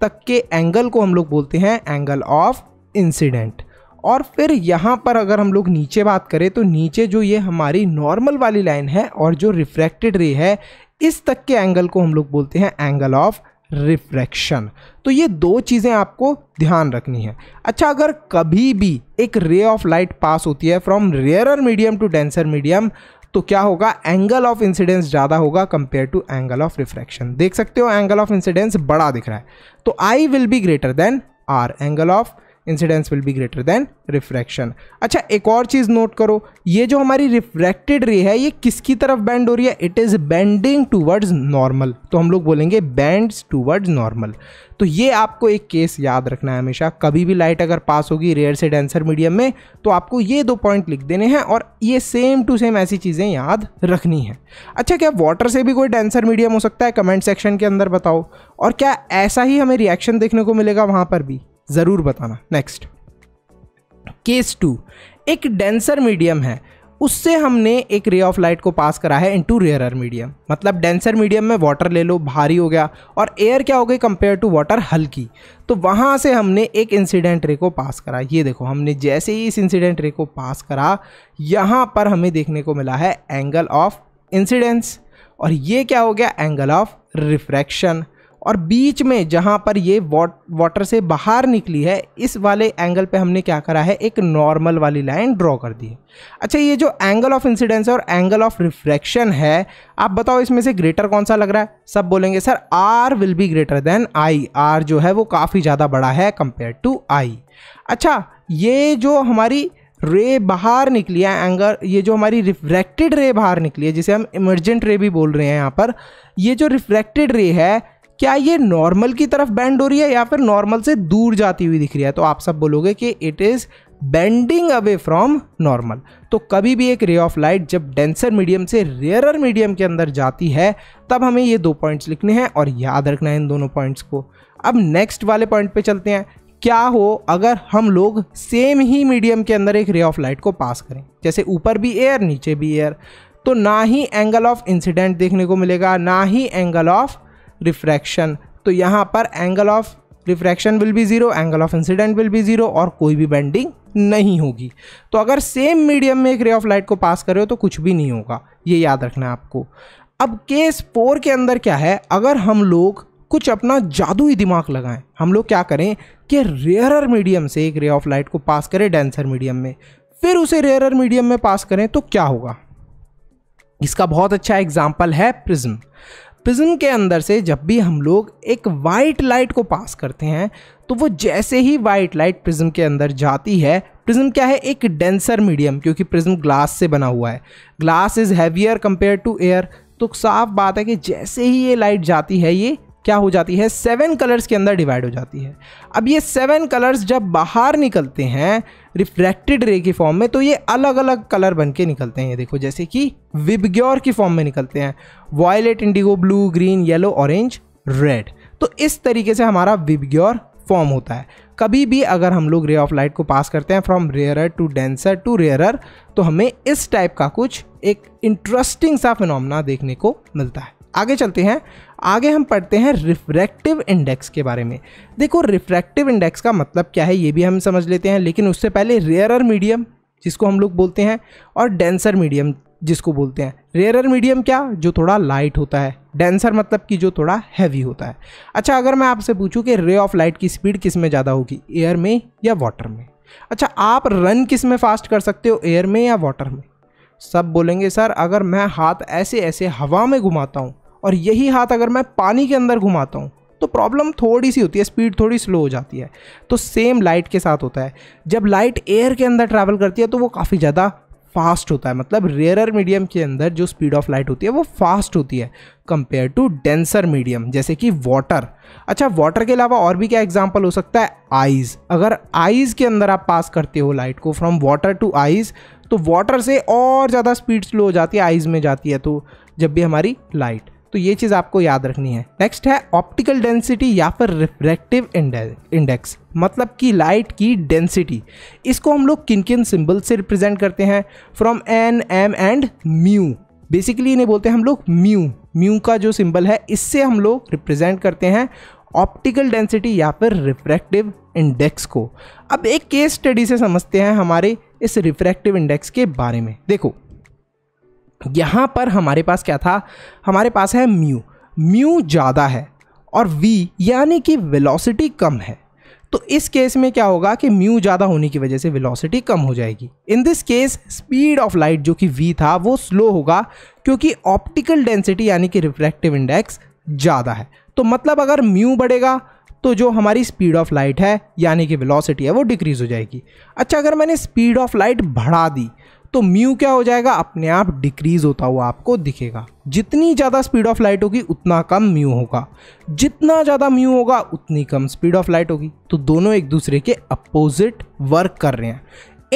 तक के एंगल को हम लोग बोलते हैं एंगल ऑफ इंसिडेंट। और फिर यहाँ पर अगर हम लोग नीचे बात करें, तो नीचे जो ये हमारी नॉर्मल वाली लाइन है और जो रिफ्रैक्टेड रे है, इस तक के एंगल को हम लोग बोलते हैं एंगल ऑफ रिफ्रैक्शन। तो ये दो चीज़ें आपको ध्यान रखनी है। अच्छा, अगर कभी भी एक रे ऑफ लाइट पास होती है from rarer medium to denser medium, तो क्या होगा? एंगल ऑफ इंसिडेंस ज़्यादा होगा compare to angle of refraction. देख सकते हो एंगल ऑफ इंसिडेंस बड़ा दिख रहा है, तो आई will be greater than are, angle of incidence will be greater than refraction. अच्छा, एक और चीज़ नोट करो, ये जो हमारी रिफ्रैक्टेड रे है ये किसकी तरफ बेंड हो रही है? It is bending towards normal, तो हम लोग बोलेंगे बेंड्स टूवर्ड्स नॉर्मल। तो ये आपको एक केस याद रखना है हमेशा, कभी भी लाइट अगर पास होगी रेयर से डेंसर मीडियम में, तो आपको ये दो पॉइंट लिख देने हैं, और ये सेम टू सेम ऐसी चीज़ें याद रखनी है। अच्छा, क्या वाटर से भी कोई डेंसर मीडियम हो सकता है? कमेंट सेक्शन के अंदर बताओ, और क्या ऐसा ही हमें रिएक्शन देखने को मिलेगा वहाँ पर भी? ज़रूर बताना। नेक्स्ट केस टू, एक डेंसर मीडियम है, उससे हमने एक रे ऑफ लाइट को पास करा है इनटू रेयरर मीडियम। मतलब डेंसर मीडियम में वाटर ले लो, भारी हो गया, और एयर क्या हो गई कंपेयर टू वाटर, हल्की। तो वहाँ से हमने एक इंसिडेंट रे को पास करा। ये देखो, हमने जैसे ही इस इंसिडेंट रे को पास करा, यहाँ पर हमें देखने को मिला है एंगल ऑफ इंसिडेंस, और ये क्या हो गया एंगल ऑफ रिफ्रैक्शन। और बीच में जहाँ पर ये वाटर से बाहर निकली है, इस वाले एंगल पे हमने क्या करा है, एक नॉर्मल वाली लाइन ड्रॉ कर दी है। अच्छा, ये जो एंगल ऑफ इंसिडेंस और एंगल ऑफ रिफ्रैक्शन है, आप बताओ इसमें से ग्रेटर कौन सा लग रहा है? सब बोलेंगे sir are will be greater than I, are जो है वो काफ़ी ज़्यादा बड़ा है कंपेयर टू आई। अच्छा, ये जो हमारी रे बाहर निकली है एंगल, ये जो हमारी रिफ्रैक्टेड रे बाहर निकली है, जिसे हम इमर्जेंट रे भी बोल रहे हैं यहाँ पर, ये जो रिफ्रैक्टेड रे है क्या ये नॉर्मल की तरफ बेंड हो रही है या फिर नॉर्मल से दूर जाती हुई दिख रही है? तो आप सब बोलोगे कि it is bending away from normal. तो कभी भी एक रे ऑफ लाइट जब डेंसर मीडियम से रेयरर मीडियम के अंदर जाती है, तब हमें ये दो पॉइंट्स लिखने हैं और याद रखना है इन दोनों पॉइंट्स को। अब नेक्स्ट वाले पॉइंट पे चलते हैं। क्या हो अगर हम लोग सेम ही मीडियम के अंदर एक रे ऑफ लाइट को पास करें, जैसे ऊपर भी एयर नीचे भी एयर, तो ना ही एंगल ऑफ इंसिडेंट देखने को मिलेगा ना ही एंगल ऑफ रिफ्रैक्शन। तो यहाँ पर angle of refraction will be zero, angle of incident will be zero और कोई भी बेंडिंग नहीं होगी। तो अगर सेम मीडियम में एक रे ऑफ लाइट को पास कर रहे हो तो कुछ भी नहीं होगा, ये याद रखना है आपको। अब केस फोर के अंदर क्या है, अगर हम लोग कुछ अपना जादुई दिमाग लगाएं, हम लोग क्या करें कि रेयरर मीडियम से एक रे ऑफ लाइट को पास करें डेंसर मीडियम में, फिर उसे रेयरर मीडियम में पास करें, तो क्या होगा? इसका बहुत अच्छा एग्जाम्पल है प्रिज्म। प्रिज्म के अंदर से जब भी हम लोग एक वाइट लाइट को पास करते हैं, तो वो जैसे ही वाइट लाइट प्रिज्म के अंदर जाती है, प्रिज्म क्या है, एक डेंसर मीडियम, क्योंकि प्रिज्म ग्लास से बना हुआ है, glass is heavier compare to air, तो साफ बात है कि जैसे ही ये लाइट जाती है ये क्या हो जाती है, सेवन कलर्स के अंदर डिवाइड हो जाती है। अब ये सेवन कलर्स जब बाहर निकलते हैं रिफ्रैक्टेड रे की फॉर्म में, तो ये अलग अलग कलर बन के निकलते हैं। ये देखो जैसे कि विबग्योर की फॉर्म में निकलते हैं, violet, indigo, blue, green, yellow, orange, red. तो इस तरीके से हमारा विबग्योर फॉर्म होता है। कभी भी अगर हम लोग रे ऑफ लाइट को पास करते हैं from rarer to denser to rarer, तो हमें इस टाइप का कुछ एक इंटरेस्टिंग सा फिनोमेना देखने को मिलता है। आगे चलते हैं, आगे हम पढ़ते हैं रिफ्रैक्टिव इंडेक्स के बारे में। देखो रिफ्रैक्टिव इंडेक्स का मतलब क्या है ये भी हम समझ लेते हैं, लेकिन उससे पहले रेयरर मीडियम जिसको हम लोग बोलते हैं और डेंसर मीडियम जिसको बोलते हैं। रेयरर मीडियम क्या, जो थोड़ा लाइट होता है, डेंसर मतलब कि जो थोड़ा हैवी होता है। अच्छा, अगर मैं आपसे पूछूं कि रे ऑफ लाइट की स्पीड किस में ज़्यादा होगी, एयर में या वाटर में? अच्छा, आप रन किस में फास्ट कर सकते हो, एयर में या वाटर में? सब बोलेंगे सर अगर मैं हाथ ऐसे ऐसे हवा में घुमाता हूँ और यही हाथ अगर मैं पानी के अंदर घुमाता हूँ तो प्रॉब्लम थोड़ी सी होती है, स्पीड थोड़ी स्लो हो जाती है। तो सेम लाइट के साथ होता है, जब लाइट एयर के अंदर ट्रैवल करती है तो वो काफ़ी ज़्यादा फास्ट होता है, मतलब रेयरर मीडियम के अंदर जो स्पीड ऑफ लाइट होती है वो फास्ट होती है कंपेयर टू डेंसर मीडियम, जैसे कि वाटर। अच्छा, वाटर के अलावा और भी क्या एग्जाम्पल हो सकता है, आइज़। अगर आइज़ के अंदर आप पास करते हो लाइट को फ्रॉम वाटर टू आइज़, तो वाटर से और ज़्यादा स्पीड स्लो हो जाती है, आइज़ में जाती है तो जब भी हमारी लाइट, तो ये चीज़ आपको याद रखनी है। नेक्स्ट है ऑप्टिकल डेंसिटी या फिर रिफ्रैक्टिव इंडेक्स, मतलब कि लाइट की डेंसिटी। इसको हम लोग किन किन सिंबल से रिप्रेजेंट करते हैं, from N, M and mu. Basically इन्हें बोलते हैं हम लोग म्यू, म्यू का जो सिंबल है इससे हम लोग रिप्रेजेंट करते हैं ऑप्टिकल डेंसिटी या फिर रिफ्रैक्टिव इंडेक्स को। अब एक केस स्टडी से समझते हैं हमारे इस रिफ्रैक्टिव इंडेक्स के बारे में। देखो यहाँ पर हमारे पास क्या था, हमारे पास है म्यू, म्यू ज़्यादा है और वी यानी कि वेलोसिटी कम है। तो इस केस में क्या होगा कि म्यू ज़्यादा होने की वजह से वेलोसिटी कम हो जाएगी। In this case speed of light जो कि वी था वो स्लो होगा क्योंकि ऑप्टिकल डेंसिटी यानी कि रिफ्रैक्टिव इंडेक्स ज़्यादा है। तो मतलब अगर म्यू बढ़ेगा तो जो हमारी स्पीड ऑफ लाइट है यानी कि वेलोसिटी है वो डिक्रीज़ हो जाएगी। अच्छा, अगर मैंने स्पीड ऑफ लाइट बढ़ा दी तो म्यू क्या हो जाएगा, अपने आप डिक्रीज़ होता हुआ आपको दिखेगा। जितनी ज़्यादा स्पीड ऑफ लाइट होगी उतना कम म्यू होगा, जितना ज़्यादा म्यू होगा उतनी कम स्पीड ऑफ लाइट होगी। तो दोनों एक दूसरे के अपोजिट वर्क कर रहे हैं।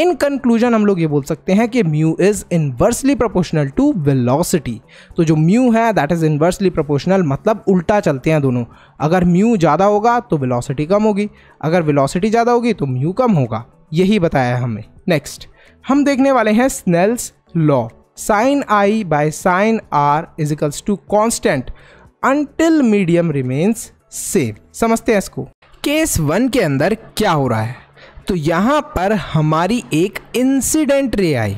इन कंक्लूजन हम लोग ये बोल सकते हैं कि mu is inversely proportional to velocity. तो जो म्यू है दैट इज़ इन्वर्सली प्रोपोर्शनल, मतलब उल्टा चलते हैं दोनों। अगर म्यू ज़्यादा होगा तो वेलोसिटी कम होगी, अगर वेलोसिटी ज़्यादा होगी तो म्यू कम होगा, यही बताया है हमें। नेक्स्ट हम देखने वाले हैं Snell's law, sine I by sine are is equals to constant until medium remains same. समझते हैं इसको। केस वन के अंदर क्या हो रहा है, तो यहाँ पर हमारी एक इंसिडेंट रे आई,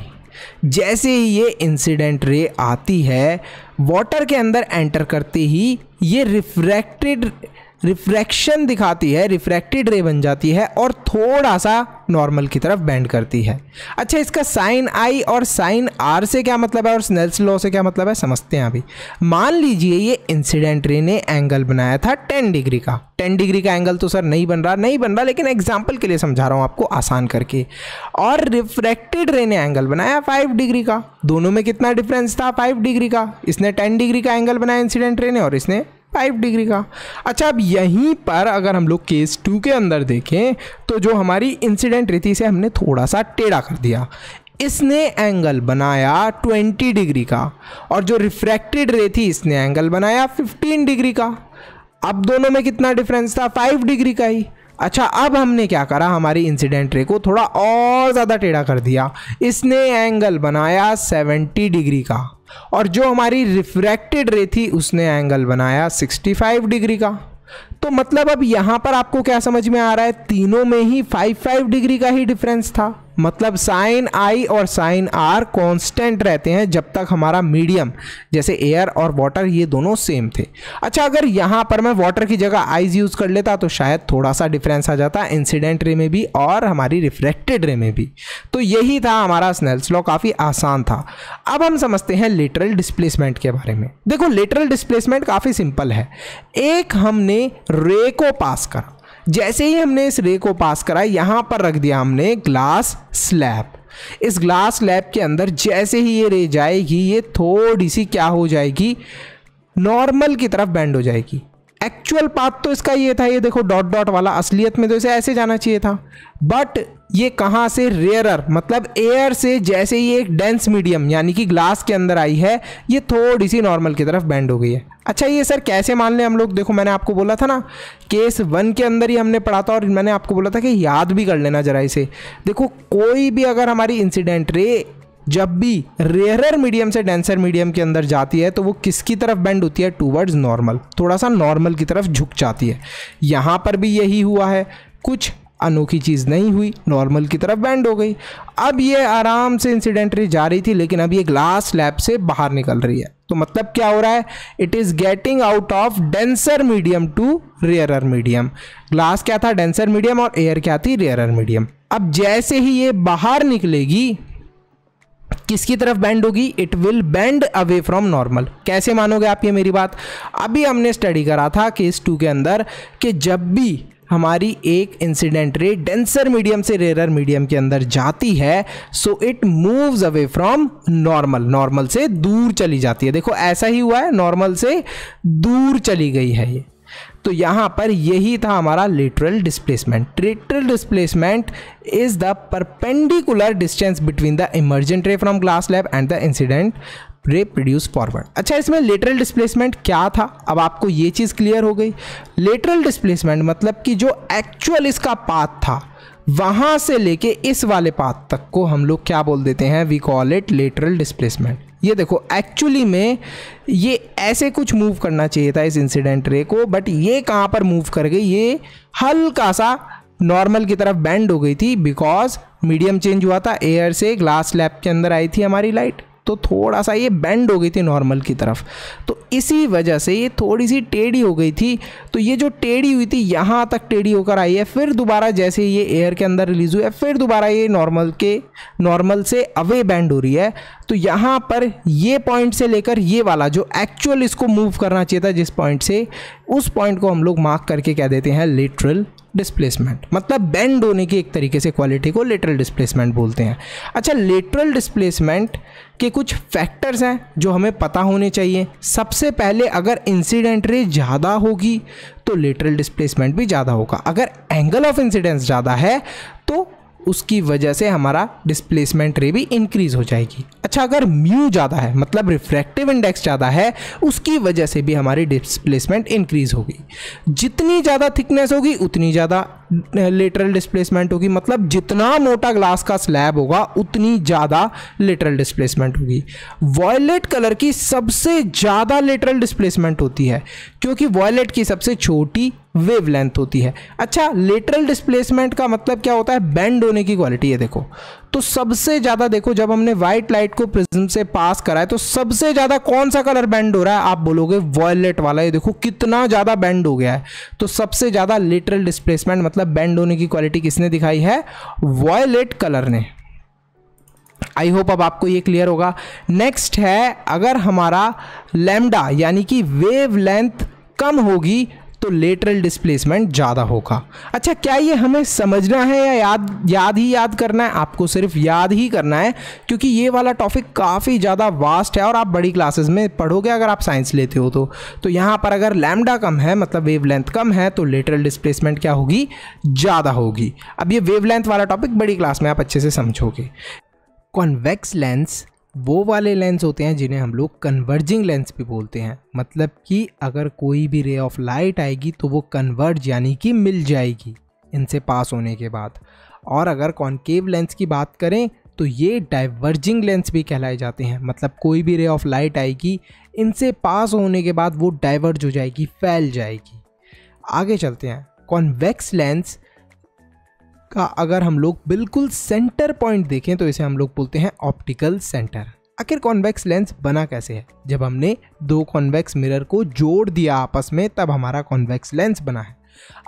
जैसे ही ये इंसिडेंट रे आती है वाटर के अंदर एंटर करते ही ये रिफ्रैक्टेड रिफ्रैक्शन दिखाती है, रिफ्रैक्टेड रे बन जाती है और थोड़ा सा नॉर्मल की तरफ बेंड करती है। अच्छा, इसका साइन आई और साइन आर से क्या मतलब है और स्नेल्स लॉ से क्या मतलब है, समझते हैं अभी। मान लीजिए ये इंसिडेंट रे ने एंगल बनाया था टेन डिग्री का, टेन डिग्री का एंगल तो सर नहीं बन रहा नहीं बन रहा लेकिन एग्जाम्पल के लिए समझा रहा हूँ आपको आसान करके। और रिफ्रैक्टेड रे ने एंगल बनाया फाइव डिग्री का, दोनों में कितना डिफरेंस था, फाइव डिग्री का। इसने टेन डिग्री का एंगल बनाया इंसिडेंट रे ने और इसने फाइव डिग्री का। अच्छा, अब यहीं पर अगर हम लोग केस टू के अंदर देखें तो जो हमारी इंसिडेंट रे थी इसे हमने थोड़ा सा टेढ़ा कर दिया, इसने एंगल बनाया ट्वेंटी डिग्री का और जो रिफ्रैक्टेड रे थी इसने एंगल बनाया फिफ्टीन डिग्री का। अब दोनों में कितना डिफरेंस था, फाइव डिग्री का ही। अच्छा, अब हमने क्या करा, हमारी इंसिडेंट रे को थोड़ा और ज़्यादा टेढ़ा कर दिया, इसने एंगल बनाया सेवेंटी डिग्री का और जो हमारी रिफ्रैक्टेड रे थी उसने एंगल बनाया सिक्सटी फाइव डिग्री का। तो मतलब अब यहाँ पर आपको क्या समझ में आ रहा है, तीनों में ही पचपन डिग्री का ही डिफरेंस था। मतलब साइन आई और साइन आर कांस्टेंट रहते हैं जब तक हमारा मीडियम जैसे एयर और वाटर ये दोनों सेम थे। अच्छा, अगर यहाँ पर मैं वाटर की जगह आईज यूज़ कर लेता तो शायद थोड़ा सा डिफरेंस आ जाता इंसिडेंट रे में भी और हमारी रिफ्रैक्टेड रे में भी। तो यही था हमारा स्नेल्स लॉ, काफ़ी आसान था। अब हम समझते हैं लेटरल डिस्प्लेसमेंट के बारे में। देखो, लेटरल डिस्प्लेसमेंट काफ़ी सिंपल है। एक हमने रे को पास करा, जैसे ही हमने इस रे को पास करा यहाँ पर रख दिया हमने ग्लास स्लैब। इस ग्लास स्लैब के अंदर जैसे ही ये रे जाएगी ये थोड़ी सी क्या हो जाएगी, नॉर्मल की तरफ बेंड हो जाएगी। एक्चुअल पाथ तो इसका ये था, ये देखो डॉट डॉट वाला, असलियत में तो इसे ऐसे जाना चाहिए था, बट ये कहाँ से, रेयरर मतलब एयर से जैसे ही एक डेंस मीडियम यानी कि ग्लास के अंदर आई है ये थोड़ी सी नॉर्मल की तरफ बेंड हो गई है। अच्छा, ये सर कैसे मान लें हम लोग, देखो मैंने आपको बोला था ना केस वन के अंदर ही हमने पढ़ा था और मैंने आपको बोला था कि याद भी कर लेना जरा इसे। देखो, कोई भी अगर हमारी इंसिडेंट रे जब भी रेयरर मीडियम से डेंसर मीडियम के अंदर जाती है तो वो किसकी तरफ बेंड होती है, टूवर्ड्स नॉर्मल, थोड़ा सा नॉर्मल की तरफ झुक जाती है। यहाँ पर भी यही हुआ है, कुछ अनोखी चीज़ नहीं हुई, नॉर्मल की तरफ बेंड हो गई। अब ये आराम से इंसिडेंट रे जा रही थी लेकिन अब ये ग्लास स्लैब से बाहर निकल रही है, तो मतलब क्या हो रहा है, it is getting out of denser medium to rarer medium. Glass क्या था, डेंसर मीडियम, और एयर क्या थी, रेयरर मीडियम। अब जैसे ही ये बाहर निकलेगी किसकी तरफ बेंड होगी, it will bend away from normal. कैसे मानोगे आप ये मेरी बात, अभी हमने स्टडी करा था केस टू के अंदर कि जब भी हमारी एक इंसिडेंट रे डेंसर मीडियम से रेयरर मीडियम के अंदर जाती है so it moves away from normal, normal से दूर चली जाती है। देखो ऐसा ही हुआ है, नॉर्मल से दूर चली गई है ये। तो यहाँ पर यही था हमारा lateral displacement. Lateral displacement is the perpendicular distance between the emergent ray from glass slab and the incident ray produce forward. अच्छा, इसमें लेटरल डिस्प्लेसमेंट क्या था, अब आपको ये चीज़ क्लियर हो गई। लेटरल डिस्प्लेसमेंट मतलब कि जो एक्चुअल इसका पाथ था वहाँ से लेके इस वाले पाथ तक को हम लोग क्या बोल देते हैं, we call it lateral displacement. ये देखो एक्चुअली में ये ऐसे कुछ मूव करना चाहिए था इस इंसिडेंट रे को, बट ये कहाँ पर मूव कर गई, ये हल्का सा नॉर्मल की तरफ बेंड हो गई थी बिकॉज मीडियम चेंज हुआ था, एयर से ग्लास स्लैब के अंदर आई थी हमारी लाइट, तो थोड़ा सा ये बेंड हो गई थी नॉर्मल की तरफ, तो इसी वजह से ये थोड़ी सी टेढ़ी हो गई थी। तो ये जो टेढ़ी हुई थी यहाँ तक टेढ़ी होकर आई है, फिर दोबारा जैसे ये एयर के अंदर रिलीज़ हुई है फिर दोबारा ये नॉर्मल के नॉर्मल से अवे बेंड हो रही है। तो यहाँ पर ये पॉइंट से लेकर ये वाला जो एक्चुअल इसको मूव करना चाहिए था जिस पॉइंट से, उस पॉइंट को हम लोग मार्क करके कह देते हैं लेटरल डिस्प्लेसमेंट, मतलब बेंड होने की एक तरीके से क्वालिटी को लेटरल डिस्प्लेसमेंट बोलते हैं। अच्छा, लेटरल डिस्प्लेसमेंट के कुछ फैक्टर्स हैं जो हमें पता होने चाहिए। सबसे पहले अगर इंसिडेंट रे ज़्यादा होगी तो लेटरल डिस्प्लेसमेंट भी ज़्यादा होगा, अगर एंगल ऑफ इंसिडेंस ज़्यादा है तो उसकी वजह से हमारा डिस्प्लेसमेंट रे भी इंक्रीज़ हो जाएगी। अच्छा, अगर म्यू ज़्यादा है मतलब रिफ्रैक्टिव इंडेक्स ज़्यादा है, उसकी वजह से भी हमारी डिस्प्लेसमेंट इंक्रीज़ होगी। जितनी ज़्यादा थिकनेस होगी उतनी ज़्यादा लेटरल डिस्प्लेसमेंट होगी, मतलब जितना मोटा ग्लास का स्लैब होगा उतनी ज़्यादा लेटरल डिस्प्लेसमेंट होगी। वॉयलेट कलर की सबसे ज़्यादा लेटरल डिस्प्लेसमेंट होती है क्योंकि वॉयलेट की सबसे छोटी वेवलेंथ होती है। अच्छा, लेटरल डिस्प्लेसमेंट का मतलब क्या होता है? बेंड होने की क्वालिटी है। देखो तो सबसे ज़्यादा, देखो जब हमने व्हाइट लाइट को प्रिज्म से पास कराया तो सबसे ज़्यादा कौन सा कलर बेंड हो रहा है? आप बोलोगे वॉयलेट वाला। ये देखो कितना ज़्यादा बेंड हो गया है। तो सबसे ज़्यादा लेटरल डिस्प्लेसमेंट मतलब बेंड होने की क्वालिटी किसने दिखाई है? वॉयलेट कलर ने। आई होप अब आपको ये क्लियर होगा। नेक्स्ट है, अगर हमारा लैम्डा यानी कि वेवलेंथ कम होगी तो लेटरल डिस्प्लेसमेंट ज़्यादा होगा। अच्छा, क्या ये हमें समझना है या याद याद ही याद करना है? आपको सिर्फ याद ही करना है, क्योंकि ये वाला टॉपिक काफ़ी ज़्यादा वास्ट है और आप बड़ी क्लासेस में पढ़ोगे अगर आप साइंस लेते हो तो। तो यहाँ पर अगर लैम्डा कम है मतलब वेवलेंथ कम है तो लेटरल डिस्प्लेसमेंट क्या होगी? ज़्यादा होगी। अब ये वेवलेंथ वाला टॉपिक बड़ी क्लास में आप अच्छे से समझोगे। कॉन्वेक्स लेंस वो वाले लेंस होते हैं जिन्हें हम लोग कन्वर्जिंग लेंस भी बोलते हैं, मतलब कि अगर कोई भी रे ऑफ लाइट आएगी तो वो कन्वर्ज यानी कि मिल जाएगी इनसे पास होने के बाद। और अगर कॉन्केव लेंस की बात करें तो ये डाइवर्जिंग लेंस भी कहलाए जाते हैं, मतलब कोई भी रे ऑफ लाइट आएगी इनसे पास होने के बाद वो डाइवर्ज हो जाएगी, फैल जाएगी। आगे चलते हैं। कॉन्वेक्स लेंस का अगर हम लोग बिल्कुल सेंटर पॉइंट देखें तो इसे हम लोग बोलते हैं ऑप्टिकल सेंटर। आखिर कॉन्वेक्स लेंस बना कैसे है? जब हमने दो कॉन्वेक्स मिरर को जोड़ दिया आपस में तब हमारा कॉन्वेक्स लेंस बना है।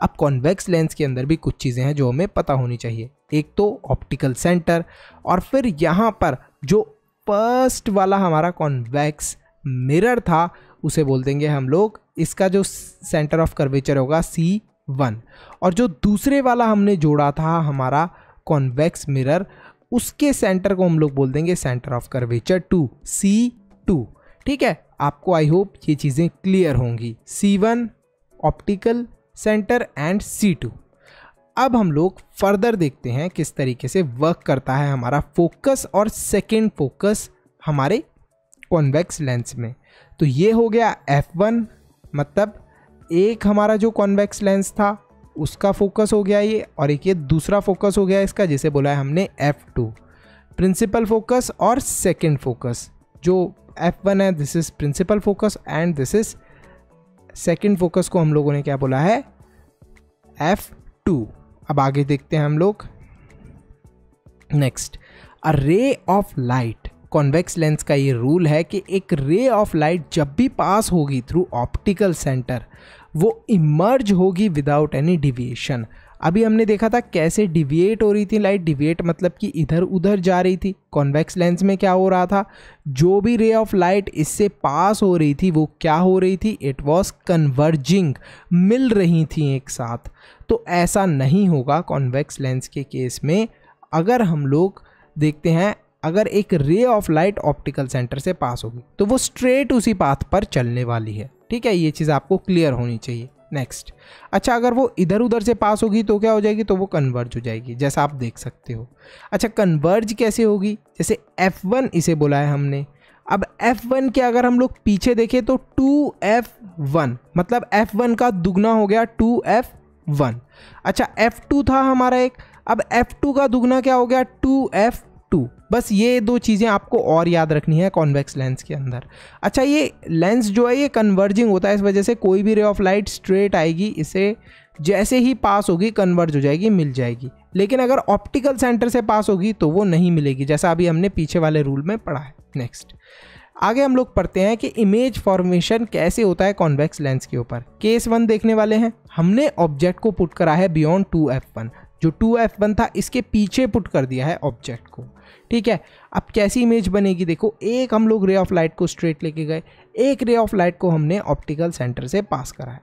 अब कॉन्वेक्स लेंस के अंदर भी कुछ चीज़ें हैं जो हमें पता होनी चाहिए। एक तो ऑप्टिकल सेंटर, और फिर यहाँ पर जो फर्स्ट वाला हमारा कॉन्वेक्स मिरर था उसे बोल देंगे हम लोग, इसका जो सेंटर ऑफ कर्वेचर होगा सी वन, और जो दूसरे वाला हमने जोड़ा था हमारा कॉन्वेक्स मिरर उसके सेंटर को हम लोग बोल देंगे centre of curvature two, C two. ठीक है, आपको आई होप ये चीज़ें क्लियर होंगी। C one optical centre and C two. अब हम लोग फर्दर देखते हैं किस तरीके से वर्क करता है हमारा फोकस और सेकेंड फोकस हमारे कॉन्वेक्स लेंस में। तो ये हो गया एफ वन, मतलब एक हमारा जो कॉन्वेक्स लेंस था उसका फोकस हो गया ये, और एक ये दूसरा फोकस हो गया इसका जिसे बोला है हमने एफ टू, प्रिंसिपल फोकस और सेकंड फोकस। जो एफ वन है this is principal focus and this is second focus को हम लोगों ने क्या बोला है? F two. अब आगे देखते हैं हम लोग। नेक्स्ट, अ रे ऑफ लाइट। कॉन्वेक्स लेंस का ये रूल है कि एक रे ऑफ लाइट जब भी पास होगी थ्रू ऑप्टिकल सेंटर वो इमर्ज होगी विदाउट एनी डिविएशन। अभी हमने देखा था कैसे डिविएट हो रही थी लाइट। डिविएट मतलब कि इधर उधर जा रही थी। कॉन्वेक्स लेंस में क्या हो रहा था? जो भी रे ऑफ लाइट इससे पास हो रही थी वो क्या हो रही थी? इट वॉज कन्वर्जिंग, मिल रही थी एक साथ। तो ऐसा नहीं होगा कॉन्वेक्स लेंस के केस में। अगर हम लोग देखते हैं, अगर एक ray of light optical centre से पास होगी तो वो स्ट्रेट उसी पाथ पर चलने वाली है। ठीक है, ये चीज़ आपको क्लियर होनी चाहिए। नेक्स्ट, अच्छा अगर वो इधर उधर से पास होगी तो क्या हो जाएगी? तो वो कन्वर्ज हो जाएगी, जैसा आप देख सकते हो। अच्छा, कन्वर्ज कैसे होगी? जैसे एफ वन इसे बोला है हमने। अब एफ वन के अगर हम लोग पीछे देखें तो टू एफ वन, मतलब एफ वन का दुगना हो गया टू एफ वन। अच्छा, एफ टू था हमारा एक, अब एफ टू का दुगना क्या हो गया? Two F two. बस ये दो चीज़ें आपको और याद रखनी है कॉन्वेक्स लेंस के अंदर। अच्छा, ये लेंस जो है ये कन्वर्जिंग होता है, इस वजह से कोई भी रे ऑफ लाइट स्ट्रेट आएगी, इसे जैसे ही पास होगी कन्वर्ज हो जाएगी, मिल जाएगी। लेकिन अगर ऑप्टिकल सेंटर से पास होगी तो वो नहीं मिलेगी, जैसा अभी हमने पीछे वाले रूल में पढ़ा है। नेक्स्ट, आगे हम लोग पढ़ते हैं कि इमेज फॉर्मेशन कैसे होता है कॉन्वेक्स लेंस के ऊपर। केस वन देखने वाले हैं। हमने ऑब्जेक्ट को पुट करा है बियॉन्ड टू एफ वन, जो टू एफ वन था इसके पीछे पुट कर दिया है ऑब्जेक्ट को। ठीक है, अब कैसी इमेज बनेगी? देखो, एक हम लोग रे ऑफ लाइट को स्ट्रेट लेके गए, एक रे ऑफ लाइट को हमने ऑप्टिकल सेंटर से पास कराया।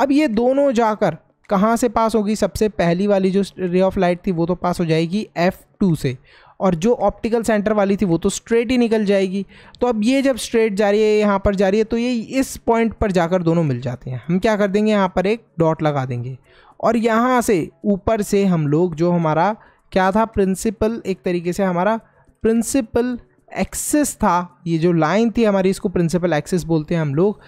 अब ये दोनों जाकर कहाँ से पास होगी? सबसे पहली वाली जो रे ऑफ लाइट थी वो तो पास हो जाएगी एफ टू से, और जो ऑप्टिकल सेंटर वाली थी वो तो स्ट्रेट ही निकल जाएगी। तो अब ये जब स्ट्रेट जा रही है, यहाँ पर जा रही है, तो ये इस पॉइंट पर जाकर दोनों मिल जाते हैं। हम क्या कर देंगे? यहाँ पर एक डॉट लगा देंगे, और यहाँ से ऊपर से हम लोग जो हमारा क्या था प्रिंसिपल, एक तरीके से हमारा प्रिंसिपल एक्सिस था, ये जो लाइन थी हमारी इसको प्रिंसिपल एक्सिस बोलते हैं हम लोग।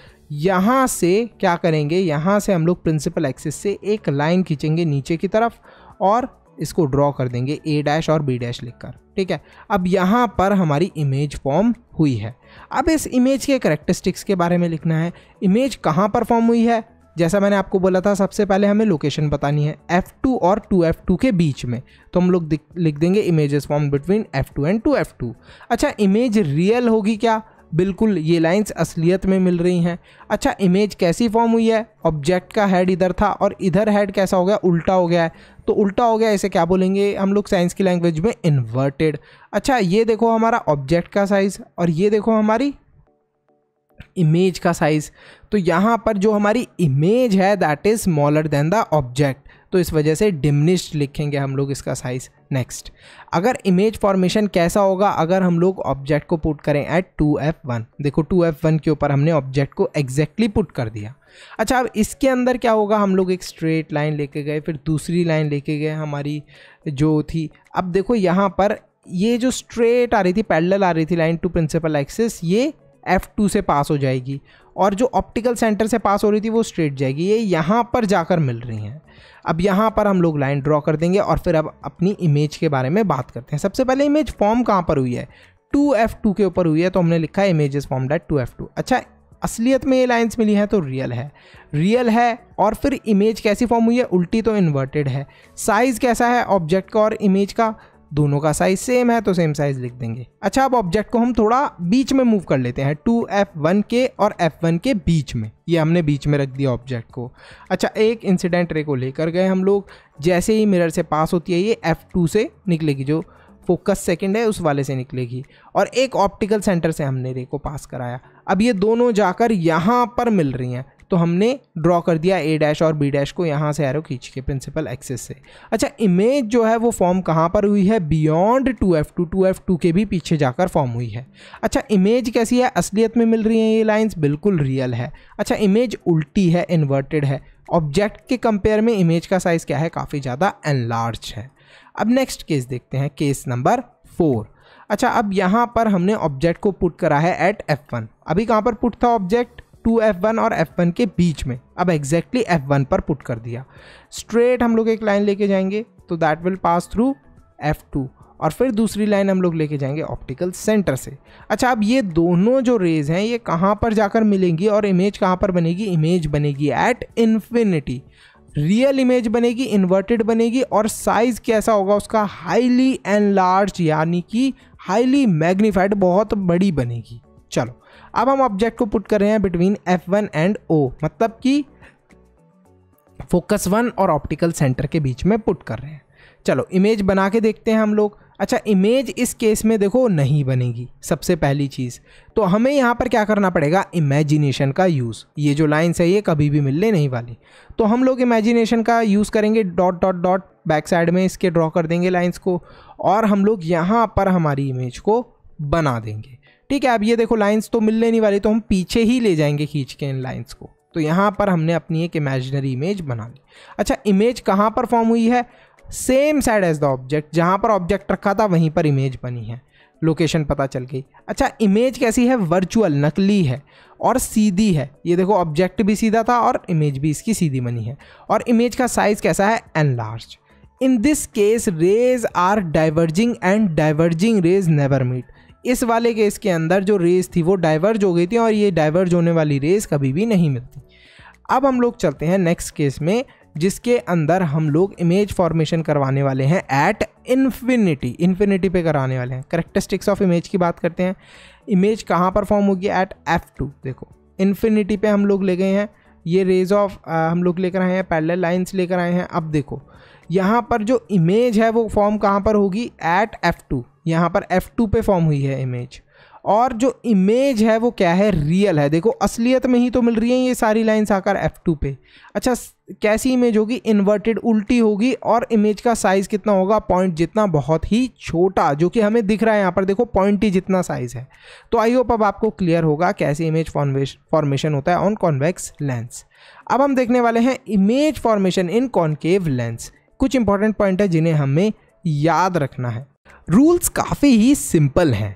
यहाँ से क्या करेंगे? यहाँ से हम लोग प्रिंसिपल एक्सिस से एक लाइन खींचेंगे नीचे की तरफ और इसको ड्रॉ कर देंगे ए डैश और बी डैश लिखकर। ठीक है, अब यहाँ पर हमारी इमेज फॉर्म हुई है। अब इस इमेज के कैरेक्टरिस्टिक्स के बारे में लिखना है। इमेज कहाँ पर फॉर्म हुई है? जैसा मैंने आपको बोला था, सबसे पहले हमें लोकेशन बतानी है एफ टू और टू एफ टू के बीच में, तो हम लोग लिख देंगे images form between F two and two F two. अच्छा, इमेज रियल होगी क्या? बिल्कुल, ये लाइंस असलियत में मिल रही हैं। अच्छा, इमेज कैसी फॉर्म हुई है? ऑब्जेक्ट का हेड इधर था और इधर हेड कैसा हो गया? उल्टा हो गया है। तो उल्टा हो गया, इसे क्या बोलेंगे हम लोग साइंस की लैंग्वेज में? इन्वर्टेड। अच्छा, ये देखो हमारा ऑब्जेक्ट का साइज़ और ये देखो हमारी इमेज का साइज़। तो यहाँ पर जो हमारी इमेज है that is smaller than the object, तो इस वजह से डिमिनिश्ड लिखेंगे हम लोग इसका साइज़। नेक्स्ट, अगर इमेज फॉर्मेशन कैसा होगा अगर हम लोग ऑब्जेक्ट को पुट करें एट टू एफ वन। देखो टू एफ वन के ऊपर हमने ऑब्जेक्ट को एग्जैक्टली पुट कर दिया। अच्छा, अब इसके अंदर क्या होगा? हम लोग एक स्ट्रेट लाइन लेके गए, फिर दूसरी लाइन लेके गए हमारी जो थी। अब देखो यहाँ पर ये जो स्ट्रेट आ रही थी, पैरेलल आ रही थी लाइन टू प्रिंसिपल एक्सिस, ये एफ टू से पास हो जाएगी और जो ऑप्टिकल सेंटर से पास हो रही थी वो स्ट्रेट जाएगी, ये यहाँ पर जाकर मिल रही हैं। अब यहाँ पर हम लोग लाइन ड्रॉ कर देंगे और फिर अब अपनी इमेज के बारे में बात करते हैं। सबसे पहले इमेज फॉर्म कहाँ पर हुई है? टू एफ टू के ऊपर हुई है, तो हमने लिखा है images formed at two F two. अच्छा, असलियत में ये लाइंस मिली हैं तो रियल है, रियल है। और फिर इमेज कैसी फॉर्म हुई है? उल्टी, तो इन्वर्टेड है। साइज़ कैसा है ऑब्जेक्ट का और इमेज का? दोनों का साइज़ सेम है, तो सेम साइज़ लिख देंगे। अच्छा, अब ऑब्जेक्ट को हम थोड़ा बीच में मूव कर लेते हैं, टू एफ वन के और एफ वन के बीच में। ये हमने बीच में रख दिया ऑब्जेक्ट को। अच्छा, एक इंसिडेंट रे को लेकर गए हम लोग, जैसे ही मिरर से पास होती है ये एफ टू से निकलेगी, जो फोकस सेकंड है उस वाले से निकलेगी, और एक ऑप्टिकल सेंटर से हमने रे को पास कराया। अब ये दोनों जाकर यहाँ पर मिल रही हैं, तो हमने ड्रॉ कर दिया ए डैश और बी डैश को यहाँ से एरो खींच के प्रिंसिपल एक्सिस से। अच्छा, इमेज जो है वो फॉर्म कहाँ पर हुई है? Beyond two F two, two F two के भी पीछे जाकर फॉर्म हुई है। अच्छा, इमेज कैसी है? असलियत में मिल रही हैं ये लाइंस, बिल्कुल रियल है। अच्छा, इमेज उल्टी है, इन्वर्टेड है। ऑब्जेक्ट के कंपेयर में इमेज का साइज़ क्या है? काफ़ी ज़्यादा एनलार्ज है। अब नेक्स्ट केस देखते हैं, केस नंबर फोर। अच्छा, अब यहाँ पर हमने ऑब्जेक्ट को पुट करा है एट एफ वन। अभी कहाँ पर पुट था ऑब्जेक्ट? टू एफ वन और एफ वन के बीच में। अब एग्जैक्टली एफ वन पर पुट कर दिया। स्ट्रेट हम लोग एक लाइन लेके जाएंगे, तो that will pass through F two, और फिर दूसरी लाइन हम लोग लेके जाएंगे ऑप्टिकल सेंटर से। अच्छा, अब ये दोनों जो रेज हैं ये कहाँ पर जाकर मिलेंगी और इमेज कहाँ पर बनेगी? इमेज बनेगी एट इन्फिनिटी। रियल इमेज बनेगी, इन्वर्टेड बनेगी, और साइज़ कैसा होगा उसका? हाईली एनलार्ज, यानी कि हाईली मैग्नीफाइड, बहुत बड़ी बनेगी। चलो, अब हम ऑब्जेक्ट को पुट कर रहे हैं between F one and O, मतलब कि फोकस वन और ऑप्टिकल सेंटर के बीच में पुट कर रहे हैं। चलो, इमेज बना के देखते हैं हम लोग। अच्छा, इमेज इस केस में देखो नहीं बनेगी। सबसे पहली चीज़ तो हमें यहाँ पर क्या करना पड़ेगा? इमेजिनेशन का यूज़। ये जो लाइन्स है ये कभी भी मिलने नहीं वाली, तो हम लोग इमेजिनेशन का यूज़ करेंगे। Dot dot dot back side में इसके ड्रॉ कर देंगे लाइन्स को, और हम लोग यहाँ पर हमारी इमेज को बना देंगे। ठीक है, अब ये देखो लाइंस तो मिलने नहीं वाली, तो हम पीछे ही ले जाएंगे खींच के इन लाइंस को। तो यहाँ पर हमने अपनी एक इमेजिनरी इमेज बना ली। अच्छा, इमेज कहाँ पर फॉर्म हुई है? Same side as the object, जहाँ पर ऑब्जेक्ट रखा था वहीं पर इमेज बनी है, लोकेशन पता चल गई। अच्छा, इमेज कैसी है? वर्चुअल, नकली है और सीधी है। ये देखो ऑब्जेक्ट भी सीधा था और इमेज भी इसकी सीधी बनी है, और इमेज का साइज़ कैसा है? Enlarge. In this case rays are diverging and diverging rays never meet. इस वाले केस के अंदर जो रेस थी वो डाइवर्ज हो गई थी, और ये डाइवर्ज होने वाली रेस कभी भी नहीं मिलती। अब हम लोग चलते हैं नेक्स्ट केस में, जिसके अंदर हम लोग इमेज फॉर्मेशन करवाने वाले हैं एट इन्फिनिटी। इन्फिनिटी पे कराने वाले हैं। करेक्टरिस्टिक्स ऑफ इमेज की बात करते हैं। इमेज कहाँ पर फॉर्म होगी? At F two. देखो इन्फिनिटी पे हम लोग ले गए हैं, ये रेज ऑफ हम लोग लेकर आए हैं, पैरेलल लाइंस लेकर आए हैं। अब देखो यहाँ पर जो इमेज है वो फॉर्म कहाँ पर होगी? At F two. यहाँ पर एफ टू पे फॉर्म हुई है इमेज, और जो इमेज है वो क्या है? रियल है। देखो असलियत में ही तो मिल रही है ये सारी लाइंस आकर एफ टू पे। अच्छा, कैसी इमेज होगी? इन्वर्टेड, उल्टी होगी, और इमेज का साइज़ कितना होगा? पॉइंट जितना, बहुत ही छोटा, जो कि हमें दिख रहा है यहाँ पर। देखो पॉइंट ही जितना साइज़ है। तो आई होप अब आपको क्लियर होगा कैसे इमेज फॉर्मेशन होता है ऑन कॉन्वेक्स लेंस। अब हम देखने वाले हैं image formation in concave lens. कुछ इंपॉर्टेंट पॉइंट है जिन्हें हमें याद रखना है। रूल्स काफ़ी ही सिंपल हैं,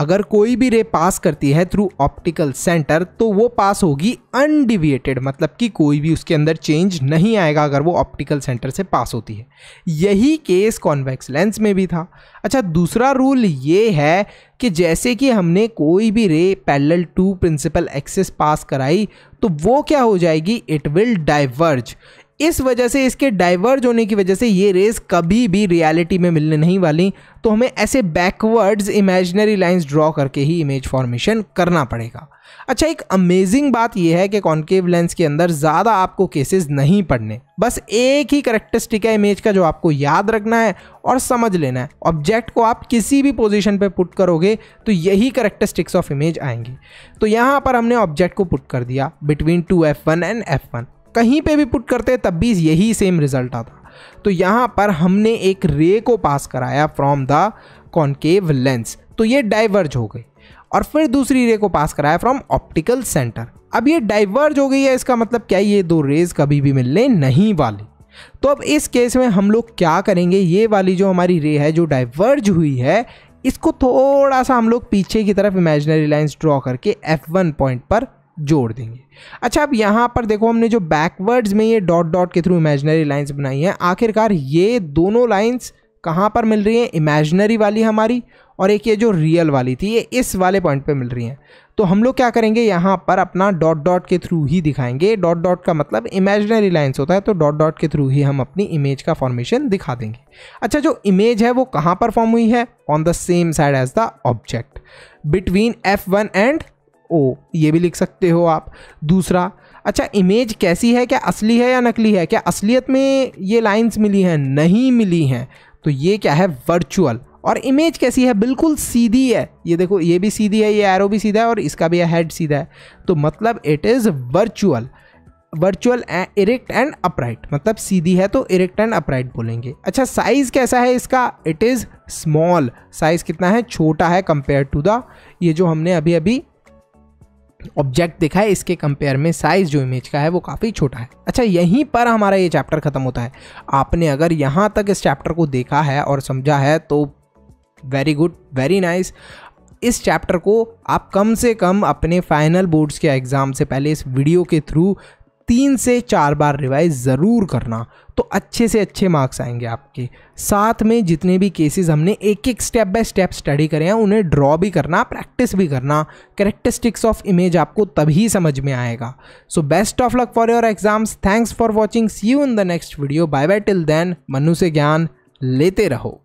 अगर कोई भी रे पास करती है थ्रू ऑप्टिकल सेंटर तो वो पास होगी अनडिविएटेड, मतलब कि कोई भी उसके अंदर चेंज नहीं आएगा अगर वो ऑप्टिकल सेंटर से पास होती है। यही केस कॉन्वेक्स लेंस में भी था। अच्छा, दूसरा रूल ये है कि जैसे कि हमने कोई भी ray parallel to principal axis pass कराई तो वो क्या हो जाएगी, इट विल डाइवर्ज। इस वजह से, इसके डाइवर्ज होने की वजह से ये रेस कभी भी रियलिटी में मिलने नहीं वाली, तो हमें ऐसे बैकवर्ड्स इमेजिनरी लाइंस ड्रॉ करके ही इमेज फॉर्मेशन करना पड़ेगा। अच्छा, एक अमेजिंग बात यह है कि कॉन्केव लेंस के अंदर ज़्यादा आपको केसेस नहीं पढ़ने, बस एक ही कैरेक्टरिस्टिक है इमेज का जो आपको याद रखना है और समझ लेना है। ऑब्जेक्ट को आप किसी भी पोजीशन पे पुट करोगे तो यही कैरेक्टरिस्टिक्स ऑफ इमेज आएंगी। तो यहाँ पर हमने ऑब्जेक्ट को पुट कर दिया between two F one and F one, कहीं पे भी पुट करते तब भी यही सेम रिजल्ट आता। तो यहाँ पर हमने एक रे को पास कराया फ्रॉम द कॉन्केव लेंस तो ये डाइवर्ज हो गई, और फिर दूसरी रे को पास कराया फ्रॉम ऑप्टिकल सेंटर, अब ये डाइवर्ज हो गई है। इसका मतलब क्या है, ये दो रेज कभी भी मिलने नहीं वाली। तो अब इस केस में हम लोग क्या करेंगे, ये वाली जो हमारी रे है जो डाइवर्ज हुई है इसको थोड़ा सा हम लोग पीछे की तरफ इमेजिनरी लाइंस ड्रॉ करके एफ वन पॉइंट पर जोड़ देंगे। अच्छा, अब यहाँ पर देखो हमने जो बैकवर्ड्स में ये डॉट डॉट के थ्रू इमेजिनरी लाइंस बनाई हैं, आखिरकार ये दोनों लाइंस कहाँ पर मिल रही हैं, इमेजिनरी वाली हमारी और एक ये जो रियल वाली थी ये इस वाले पॉइंट पे मिल रही हैं। तो हम लोग क्या करेंगे, यहाँ पर अपना डॉट डॉट के थ्रू ही दिखाएंगे। डॉट डॉट का मतलब इमेजिनरी लाइंस होता है, तो डॉट डॉट के थ्रू ही हम अपनी इमेज का फॉर्मेशन दिखा देंगे। अच्छा, जो इमेज है वो कहाँ पर फॉर्म हुई है, on the same side as the object between F one and O, ये भी लिख सकते हो आप। दूसरा, अच्छा इमेज कैसी है, क्या असली है या नकली है, क्या असलियत में ये लाइंस मिली हैं, नहीं मिली हैं, तो ये क्या है, वर्चुअल। और इमेज कैसी है, बिल्कुल सीधी है, ये देखो ये भी सीधी है, ये एरो भी सीधा है और इसका भी हेड सीधा है, तो मतलब it is virtual. Virtual erect and upright, मतलब सीधी है तो इरेक्ट एंड अपराइट बोलेंगे। अच्छा, साइज़ कैसा है इसका, इट इज़ स्मॉल, साइज़ कितना है, छोटा है कंपेयर टू द ये जो हमने अभी अभी ऑब्जेक्ट देखा है इसके कंपेयर में साइज़ जो इमेज का है वो काफ़ी छोटा है। अच्छा, यहीं पर हमारा ये चैप्टर ख़त्म होता है। आपने अगर यहाँ तक इस चैप्टर को देखा है और समझा है तो वेरी गुड, वेरी नाइस। इस चैप्टर को आप कम से कम अपने फाइनल बोर्ड्स के एग्ज़ाम से पहले इस वीडियो के थ्रू तीन से चार बार रिवाइज ज़रूर करना, तो अच्छे से अच्छे मार्क्स आएंगे आपके। साथ में जितने भी केसेस हमने एक एक स्टेप बाय स्टेप स्टडी करे हैं उन्हें ड्रॉ भी करना, प्रैक्टिस भी करना, कैरेक्टरिस्टिक्स ऑफ इमेज आपको तभी समझ में आएगा। So best of luck for your exams, thanks for watching, see you in the next video, bye bye, till then Manu से ज्ञान लेते रहो।